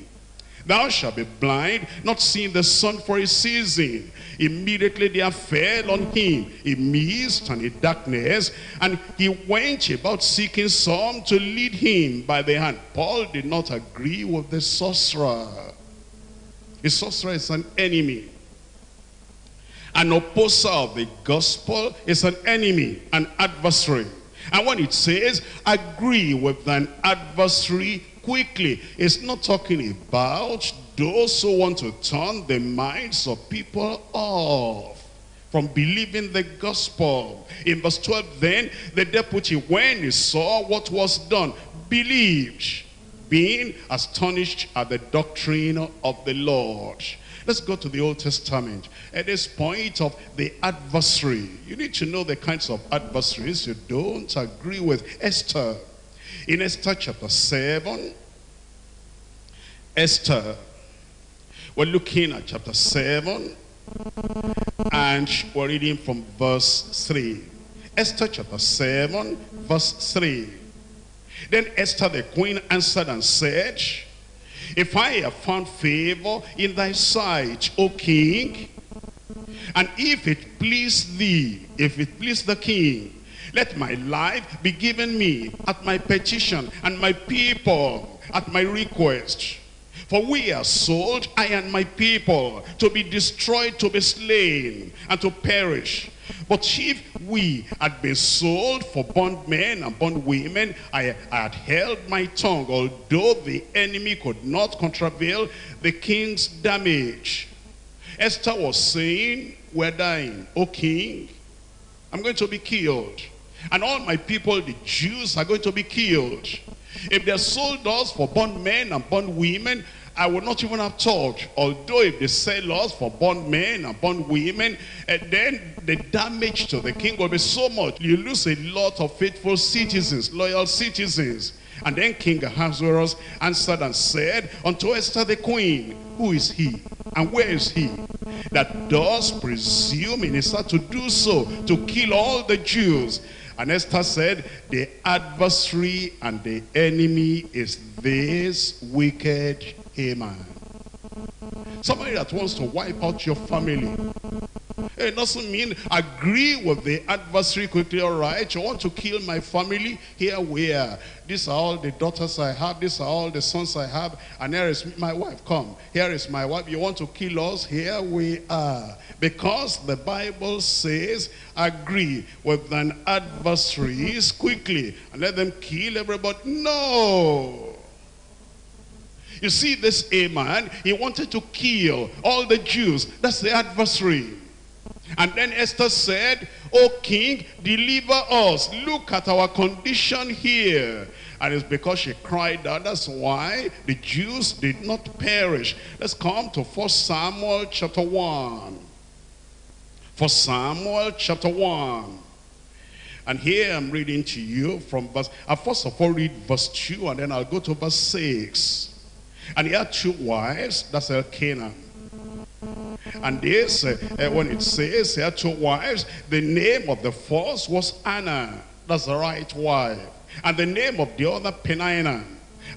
Thou shalt be blind, not seeing the sun for a season. Immediately there fell on him a mist and a darkness, and he went about seeking some to lead him by the hand. Paul did not agree with the sorcerer. A sorcerer is an enemy. An opposer of the gospel is an enemy, an adversary. And when it says, agree with an adversary quickly, it's not talking about those who want to turn the minds of people off from believing the gospel. In verse twelve, then the deputy, when he saw what was done, believed, being astonished at the doctrine of the Lord. Let's go to the Old Testament. At this point of the adversary, you need to know the kinds of adversaries you don't agree with. Esther. In Esther chapter seven, Esther, we're looking at chapter seven, and we're reading from verse three. Esther chapter seven, verse three. Then Esther the queen answered and said, if I have found favor in thy sight, O king, and if it please thee, if it please the king, let my life be given me at my petition, and my people at my request. For we are sold, I and my people, to be destroyed, to be slain, and to perish. But if we had been sold for bondmen and bondwomen, I had held my tongue, although the enemy could not contravail the king's damage. Esther was saying, we're dying, O king. I'm going to be killed. And all my people, the Jews, are going to be killed. If they sold us for bondmen and bondwomen, I would not even have talked. Although if they sell us for bondmen and bondwomen, and then the damage to the king will be so much. You lose a lot of faithful citizens, loyal citizens. And then King Ahasuerus answered and said unto Esther the queen, who is he, and where is he, that does presume in his heart to do so, to kill all the Jews? And Esther said, the adversary and the enemy is this wicked Haman. Somebody that wants to wipe out your family. It doesn't mean agree with the adversary quickly, all right? You want to kill my family? Here we are. These are all the daughters I have. These are all the sons I have. And here is my wife. Come, here is my wife. You want to kill us? Here we are. Because the Bible says, agree with an adversary quickly and let them kill everybody. No! You see, this Haman, he wanted to kill all the Jews. That's the adversary. And then Esther said, O king, deliver us. Look at our condition here. And it's because she cried out. That's why the Jews did not perish. Let's come to First Samuel chapter one. First Samuel chapter one. And here I'm reading to you from verse, I'll first of all read verse two, and then I'll go to verse six. And he had two wives, that's Elkanah. And this, uh, when it says he had two wives, the name of the first was Anna, that's the right wife. And the name of the other, Penina.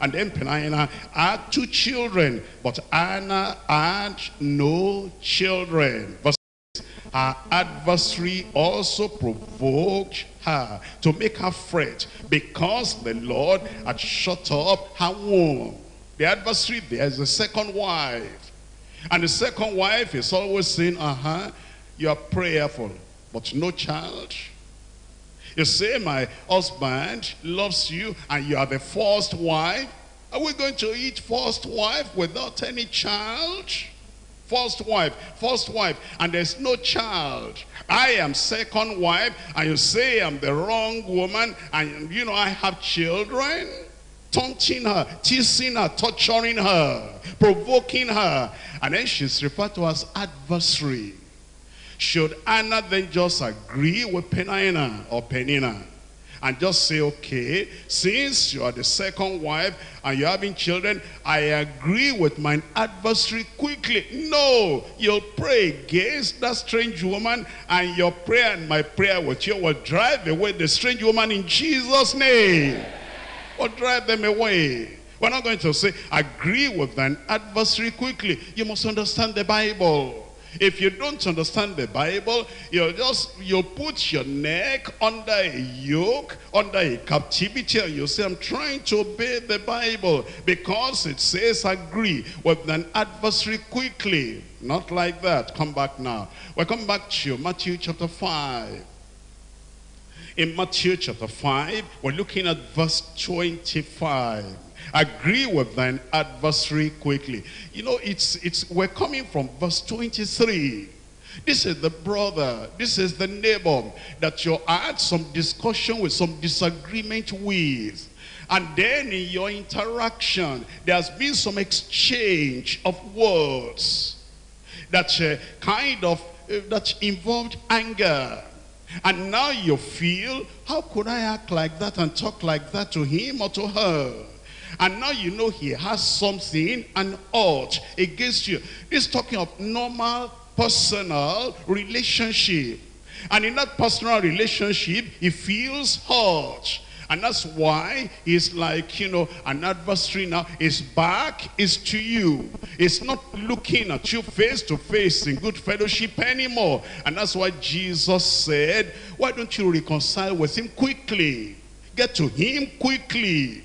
And then Penina had two children, but Anna had no children. Verse six, her adversary also provoked her to make her fret, because the Lord had shut up her womb. The adversary there is the second wife. And the second wife is always saying, uh-huh, you are prayerful, but no child. You say, my husband loves you, and you are the first wife. Are we going to eat first wife without any child? First wife, first wife, and there's no child. I am second wife, and you say I'm the wrong woman, and you know I have children. taunting her, teasing her, torturing her, provoking her. And then she's referred to as adversary. Should Anna then just agree with Penina or Penina and just say, okay, since you are the second wife and you're having children, I agree with my adversary quickly? No, you'll pray against that strange woman, and your prayer and my prayer with you will drive away the strange woman in Jesus' name. Or drive them away. We're not going to say, agree with thine adversary quickly. You must understand the Bible. If you don't understand the Bible, you'll just, you'll put your neck under a yoke, under a captivity, and you'll say, I'm trying to obey the Bible because it says agree with an adversary quickly. Not like that. Come back now. We'll come back to Matthew chapter five. In Matthew chapter five, we're looking at verse twenty-five. Agree with thine adversary quickly. You know, it's it's we're coming from verse twenty-three. This is the brother, this is the neighbor that you had some discussion with, some disagreement with. And then in your interaction, there's been some exchange of words that uh, kind of uh, that involved anger. And now you feel, how could I act like that and talk like that to him or to her? And now you know he has something, an ought against you. He's talking of normal personal relationship. And in that personal relationship, he feels hurt. And that's why he's like, you know, an adversary now. His back is to you. He's not looking at you face to face in good fellowship anymore. And that's why Jesus said, why don't you reconcile with him quickly? Get to him quickly.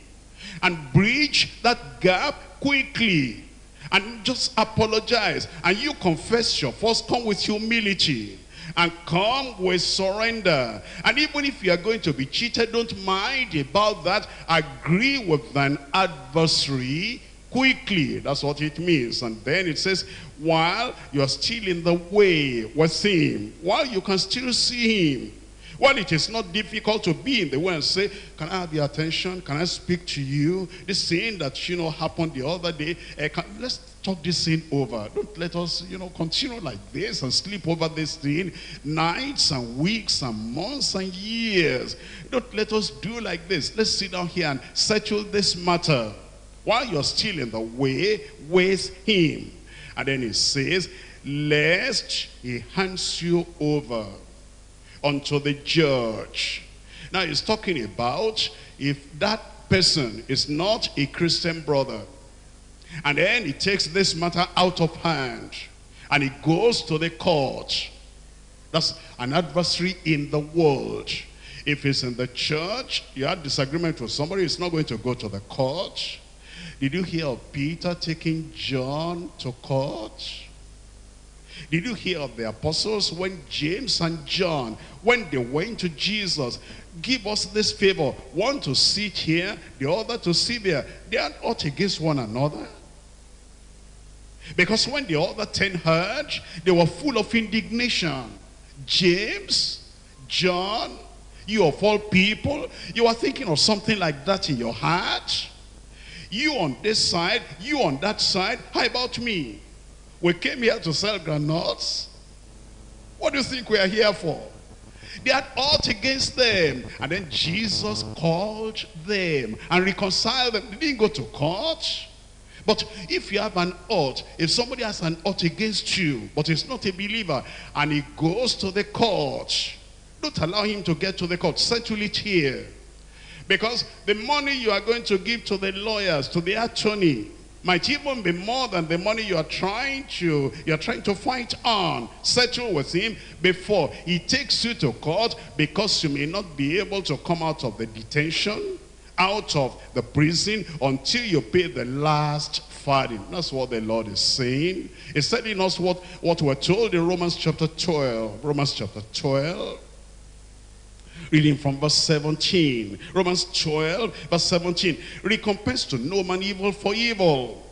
And bridge that gap quickly. And just apologize. And you confess your faults. Come with humility. And come with surrender. And even if you are going to be cheated, don't mind about that. Agree with thine adversary quickly. That's what it means. And then it says, while you are still in the way with him, while you can still see him, well, it is not difficult to be in the way and say, can I have your attention? Can I speak to you? This thing that, you know, happened the other day, uh, can, let's talk this thing over. Don't let us, you know, continue like this and sleep over this thing nights and weeks and months and years. Don't let us do like this. Let's sit down here and settle this matter while you're still in the way with him. And then he says, lest he hands you over unto the judge. Now he's talking about if that person is not a Christian brother, and then he takes this matter out of hand and it goes to the court. That's an adversary in the world. If it's in the church, you had disagreement with somebody, it's not going to go to the court. Did you hear of Peter taking John to court? Did you hear of the apostles when James and John, when they went to Jesus, give us this favor, one to sit here, the other to sit there? They are not against one another. Because when the other ten heard, they were full of indignation. James, John, you of all people, you are thinking of something like that in your heart. You on this side, you on that side, how about me? We came here to sell granuts. What do you think we are here for? They had ought against them. And then Jesus called them and reconciled them. They didn't go to court. But if you have an ought, if somebody has an ought against you, but is not a believer, and he goes to the court, don't allow him to get to the court. Settle it here. Because the money you are going to give to the lawyers, to the attorney, might even be more than the money you are trying to you are trying to fight on. Settle with him before he takes you to court, because you may not be able to come out of the detention, out of the prison, until you pay the last farthing. That's what the Lord is saying. He's telling us what what we're told in Romans chapter twelve. Romans chapter twelve. Reading from verse seventeen. Romans twelve, verse seventeen. Recompense to no man evil for evil.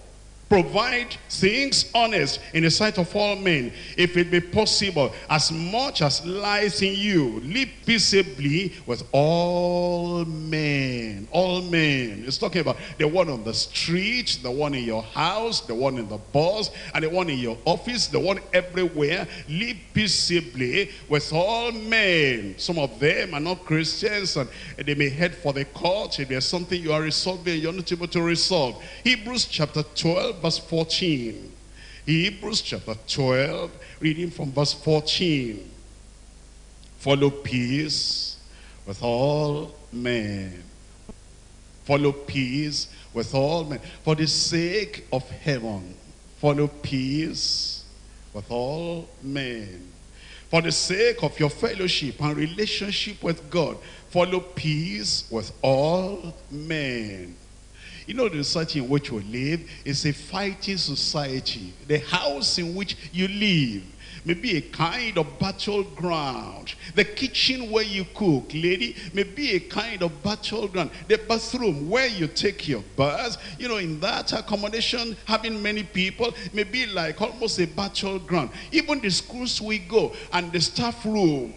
Provide things honest in the sight of all men. If it be possible, as much as lies in you, live peaceably with all men. All men. It's talking about the one on the street, the one in your house, the one in the bus, and the one in your office, the one everywhere. Live peaceably with all men. Some of them are not Christians, and they may head for the court if there's something you are resolving you're not able to resolve. Hebrews chapter twelve, verse fourteen. Hebrews chapter twelve, reading from verse fourteen. Follow peace with all men. Follow peace with all men. For the sake of heaven, follow peace with all men. For the sake of your fellowship and relationship with God, follow peace with all men. You know, the society in which we live is a fighting society. The house in which you live may be a kind of battleground. The kitchen where you cook, lady, may be a kind of battleground. The bathroom where you take your bath, you know, in that accommodation, having many people may be like almost a battleground. Even the schools we go and the staff room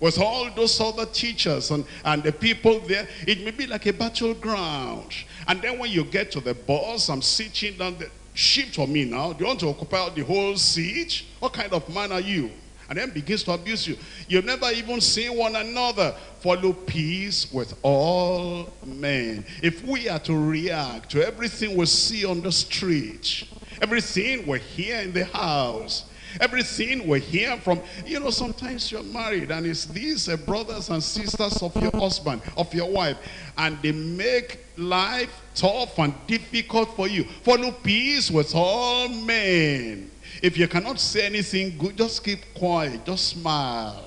with all those other teachers and, and the people there, it may be like a battleground. And then when you get to the bus, I'm sitting down there. Shift on me now. Do you want to occupy the whole seat? What kind of man are you? And then begins to abuse you. You've never even seen one another. Follow peace with all men. If we are to react to everything we see on the street, everything we hear in the house, everything we hear from, you know, sometimes you're married and it's these uh, brothers and sisters of your husband, of your wife, and they make life tough and difficult for you. Follow peace with all men. If you cannot say anything good, just keep quiet, just smile.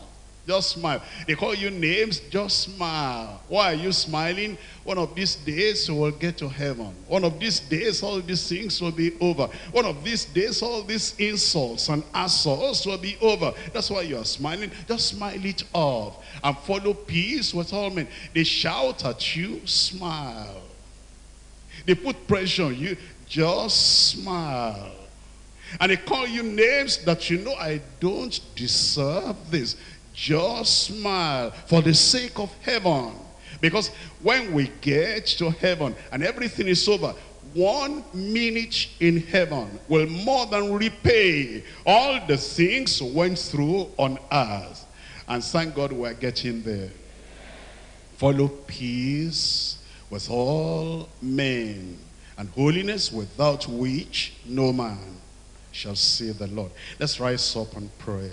Just smile. They call you names, just smile. Why are you smiling? One of these days you will get to heaven. One of these days all these things will be over. One of these days all these insults and assaults will be over. That's why you are smiling. Just smile it off and follow peace with all men. They shout at you, smile. They put pressure on you, just smile. And they call you names that you know, I don't deserve this. Just smile for the sake of heaven. Because when we get to heaven and everything is over, one minute in heaven will more than repay all the things we went through on earth. And thank God we're getting there. Follow peace with all men and holiness, without which no man shall see the Lord. Let's rise up and pray.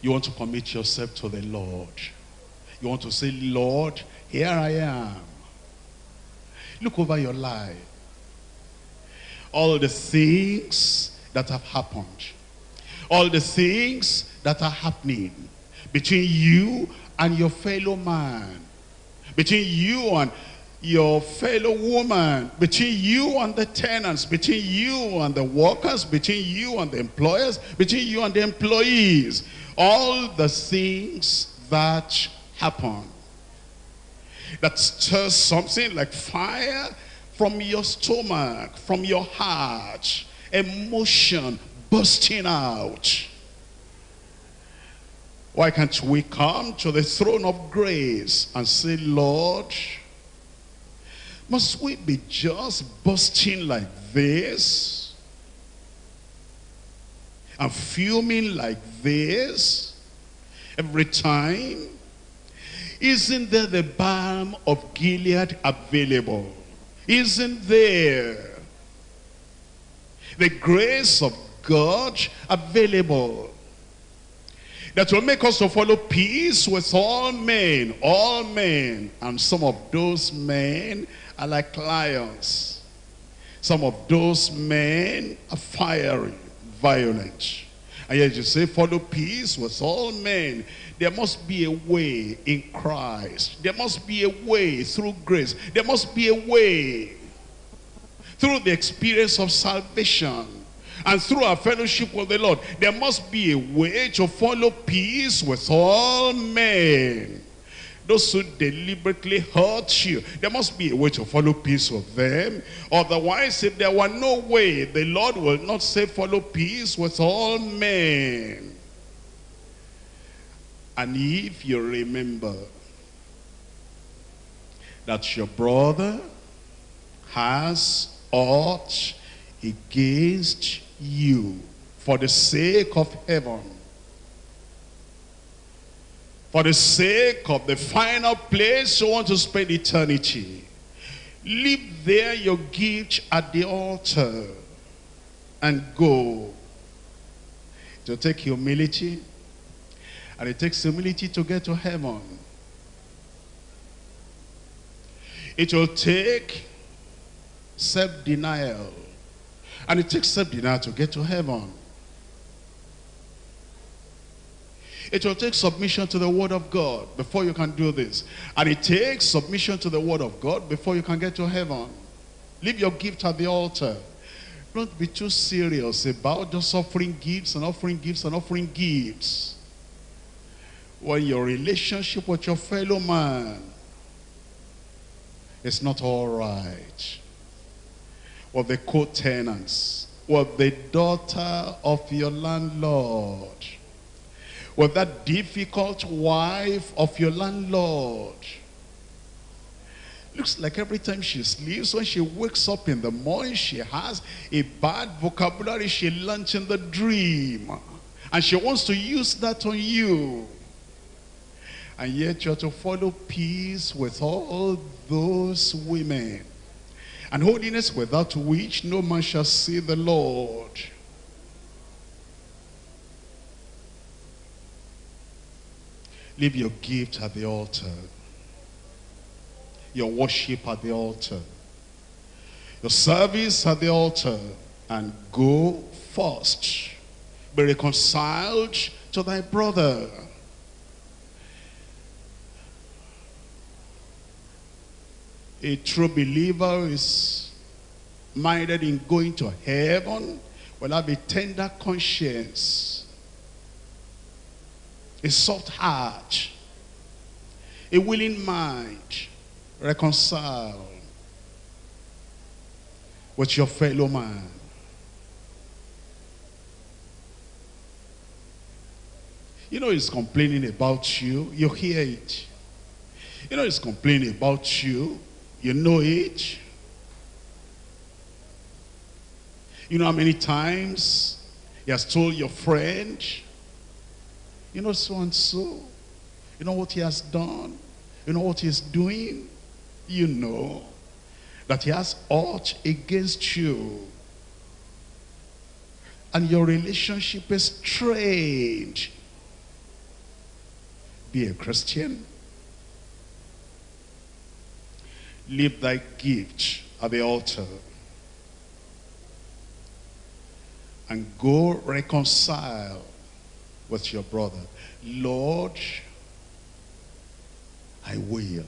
You want to commit yourself to the Lord. You want to say, Lord, here I am. Look over your life. All the things that have happened. All the things that are happening between you and your fellow man. Between you and your fellow woman, between you and the tenants, between you and the workers, between you and the employers, between you and the employees, all the things that happen that stirs something like fire from your stomach, from your heart, emotion bursting out. Why can't we come to the throne of grace and say, Lord, must we be just bursting like this and fuming like this every time? Isn't there the balm of Gilead available? Isn't there the grace of God available that will make us to follow peace with all men, all men? And some of those men are like lions. Some of those men are fiery, violent. And yet you say, follow peace with all men. There must be a way in Christ. There must be a way through grace. There must be a way through the experience of salvation. And through our fellowship with the Lord, there must be a way to follow peace with all men. those who deliberately hurt you, there must be a way to follow peace with them. Otherwise, if there were no way, the Lord will not say follow peace with all men. And if you remember that your brother has ought against you for the sake of heaven, for the sake of the final place you want to spend eternity, leave there your gift at the altar and go. It will take humility, and it takes humility to get to heaven. It will take self-denial, and it takes self-denial to get to heaven. It will take submission to the word of God before you can do this, and it takes submission to the word of God before you can get to heaven. Leave your gift at the altar. Don't be too serious about just offering gifts and offering gifts and offering gifts when your relationship with your fellow man is not all right. Or the co-tenants, or the daughter of your landlord, or that difficult wife of your landlord. Looks like every time she sleeps, when she wakes up in the morning, she has a bad vocabulary she learned in the dream, and she wants to use that on you. And yet you are to follow peace with all those women, and holiness, without which no man shall see the Lord. Leave your gift at the altar, your worship at the altar, your service at the altar, and go first. Be reconciled to thy brother. A true believer is minded in going to heaven will have a tender conscience, a soft heart, a willing mind, reconcile with your fellow man. You know he's complaining about you, you hear it. You know he's complaining about you, you know it. You know how many times he has told your friend, you know so and so, you know what he has done, you know what he's doing. You know that he has ought against you, and your relationship is strained. Be a Christian. Leave thy gift at the altar and go reconcile with your brother. Lord, I will.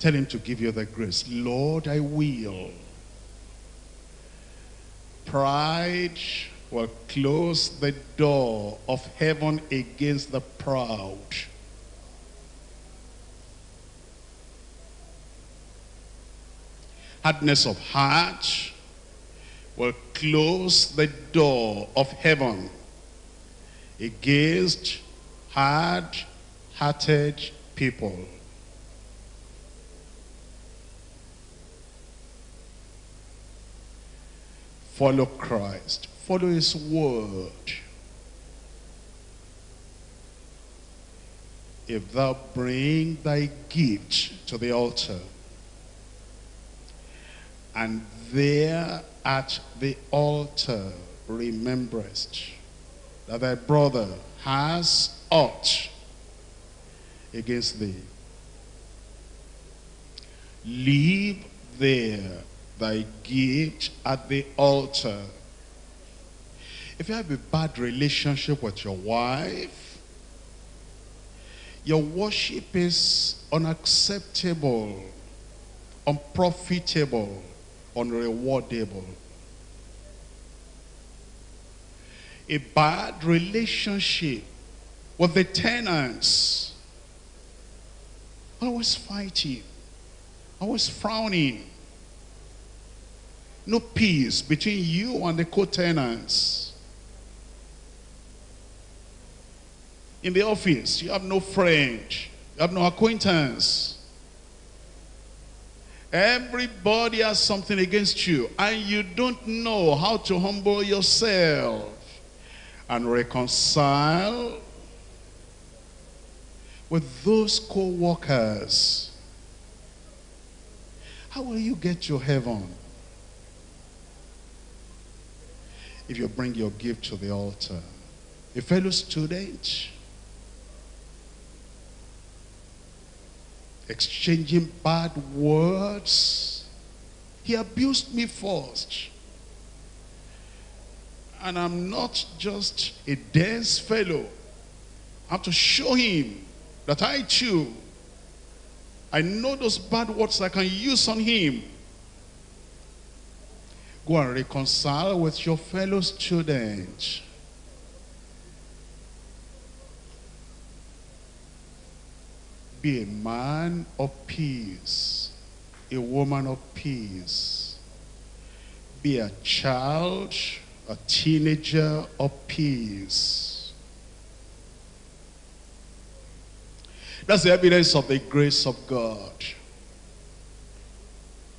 Tell him to give you the grace. Lord, I will. Pride will close the door of heaven against the proud. Hardness of heart will close the door of heaven against hard-hearted people. Follow Christ. Follow his word. If thou bring thy gift to the altar, and there at the altar rememberest that thy brother has ought against thee, leave there thy gift at the altar. If you have a bad relationship with your wife, your worship is unacceptable, unprofitable, unrewardable. A bad relationship with the tenants I was fighting. I was frowning. No peace between you and the co-tenants. In the office, you have no friend. You have no acquaintance. Everybody has something against you, and you don't know how to humble yourself and reconcile with those co-workers. How will you get to heaven? If you bring your gift to the altar. A fellow student, exchanging bad words. He abused me first. And I'm not just a dense fellow. I have to show him that I too, I know those bad words I can use on him. Go and reconcile with your fellow student. Be a man of peace, a woman of peace. Be a child, a teenager of peace. That's the evidence of the grace of God.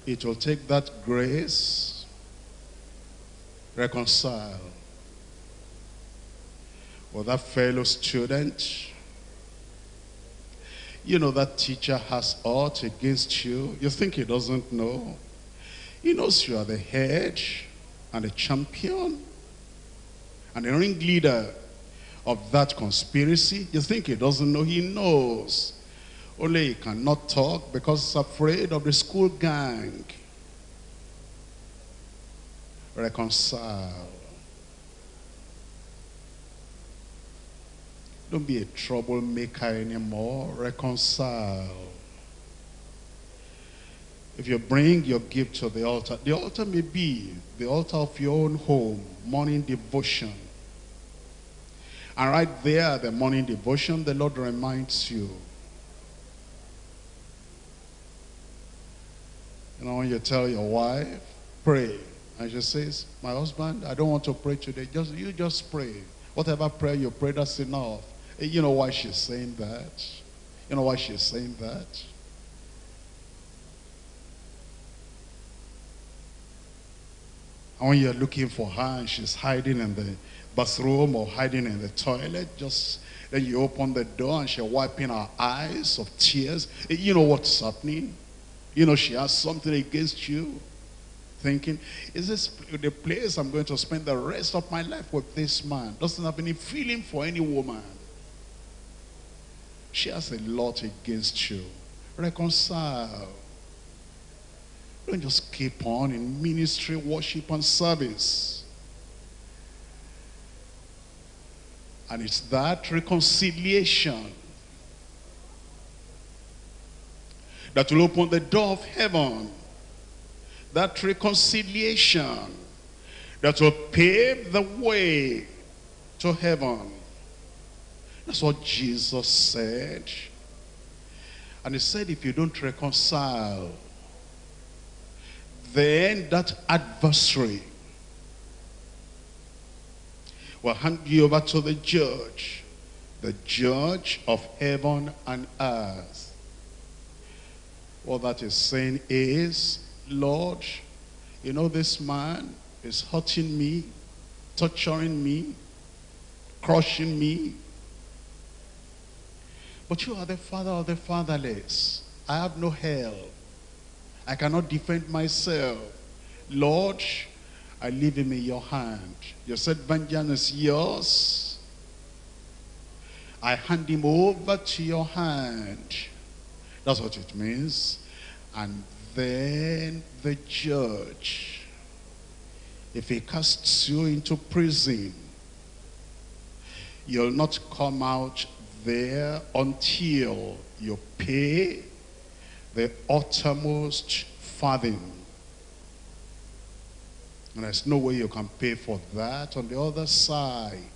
It will take that grace, reconcile with that fellow student. You know that teacher has aught against you. You think he doesn't know. He knows you are the head and the champion and the ringleader of that conspiracy. You think he doesn't know. He knows. Only he cannot talk because he's afraid of the school gang. Reconcile. Don't be a troublemaker anymore. Reconcile. If you bring your gift to the altar, the altar may be the altar of your own home, morning devotion. And right there, the morning devotion, the Lord reminds you. You know, when you tell your wife, pray. And she says, my husband, I don't want to pray today. Just, you just pray. Whatever prayer you pray, that's enough. You know why she's saying that? You know why she's saying that? And when you're looking for her and she's hiding in the bathroom or hiding in the toilet, just then you open the door and she's wiping her eyes of tears. You know what's happening? You know she has something against you. Thinking, is this the place I'm going to spend the rest of my life with this man? Doesn't have any feeling for any woman. She has a lot against you. Reconcile. Don't just keep on in ministry, worship, and service. And it's that reconciliation that will open the door of heaven. That reconciliation that will pave the way to heaven. That's what Jesus said. And he said, if you don't reconcile, then that adversary will hand you over to the judge, the judge of heaven and earth. What that is saying is, Lord, you know this man is hurting me, torturing me, crushing me. But you are the father of the fatherless. I have no help. I cannot defend myself. Lord, I leave him in your hand. You said vengeance is yours. I hand him over to your hand. That's what it means. And then the judge, if he casts you into prison, you'll not come out there until you pay the uttermost farthing. And there's no way you can pay for that on the other side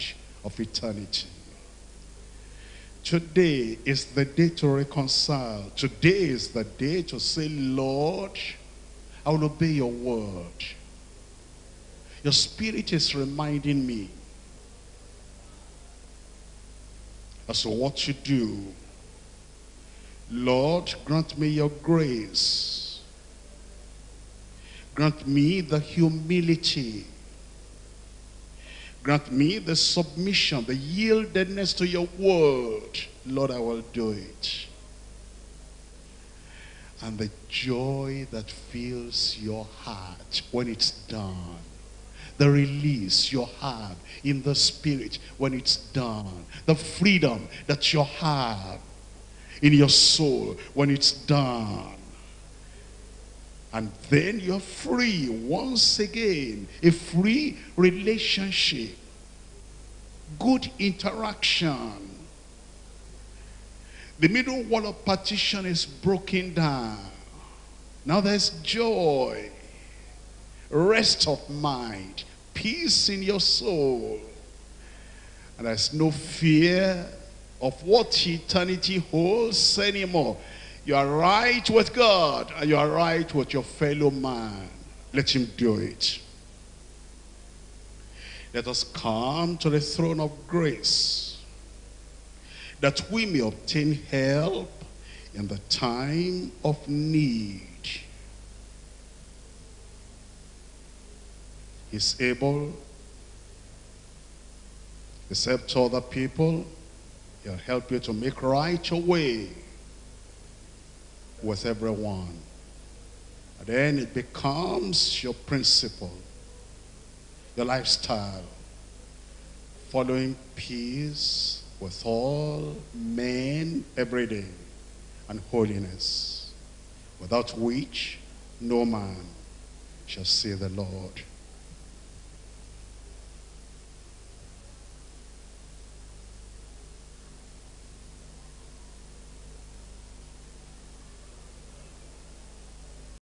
of eternity. Today is the day to reconcile. Today is the day to say, Lord, I will obey your word. Your spirit is reminding me as to what you do. Lord, grant me your grace. Grant me the humility. Grant me the submission, the yieldedness to your word. Lord, I will do it. And the joy that fills your heart when it's done. The release you have in the spirit when it's done. The freedom that you have in your soul when it's done. And then you're free once again. A free relationship. Good interaction. The middle wall of partition is broken down. Now there's joy. Rest of mind. Peace in your soul. And there's no fear of what eternity holds anymore. You are right with God, and you are right with your fellow man. Let him do it. Let us come to the throne of grace, that we may obtain help in the time of need. He's able. He's helped other people. He'll help you to make right your way with everyone. And then it becomes your principle, your lifestyle, following peace with all men every day, and holiness, without which no man shall see the Lord.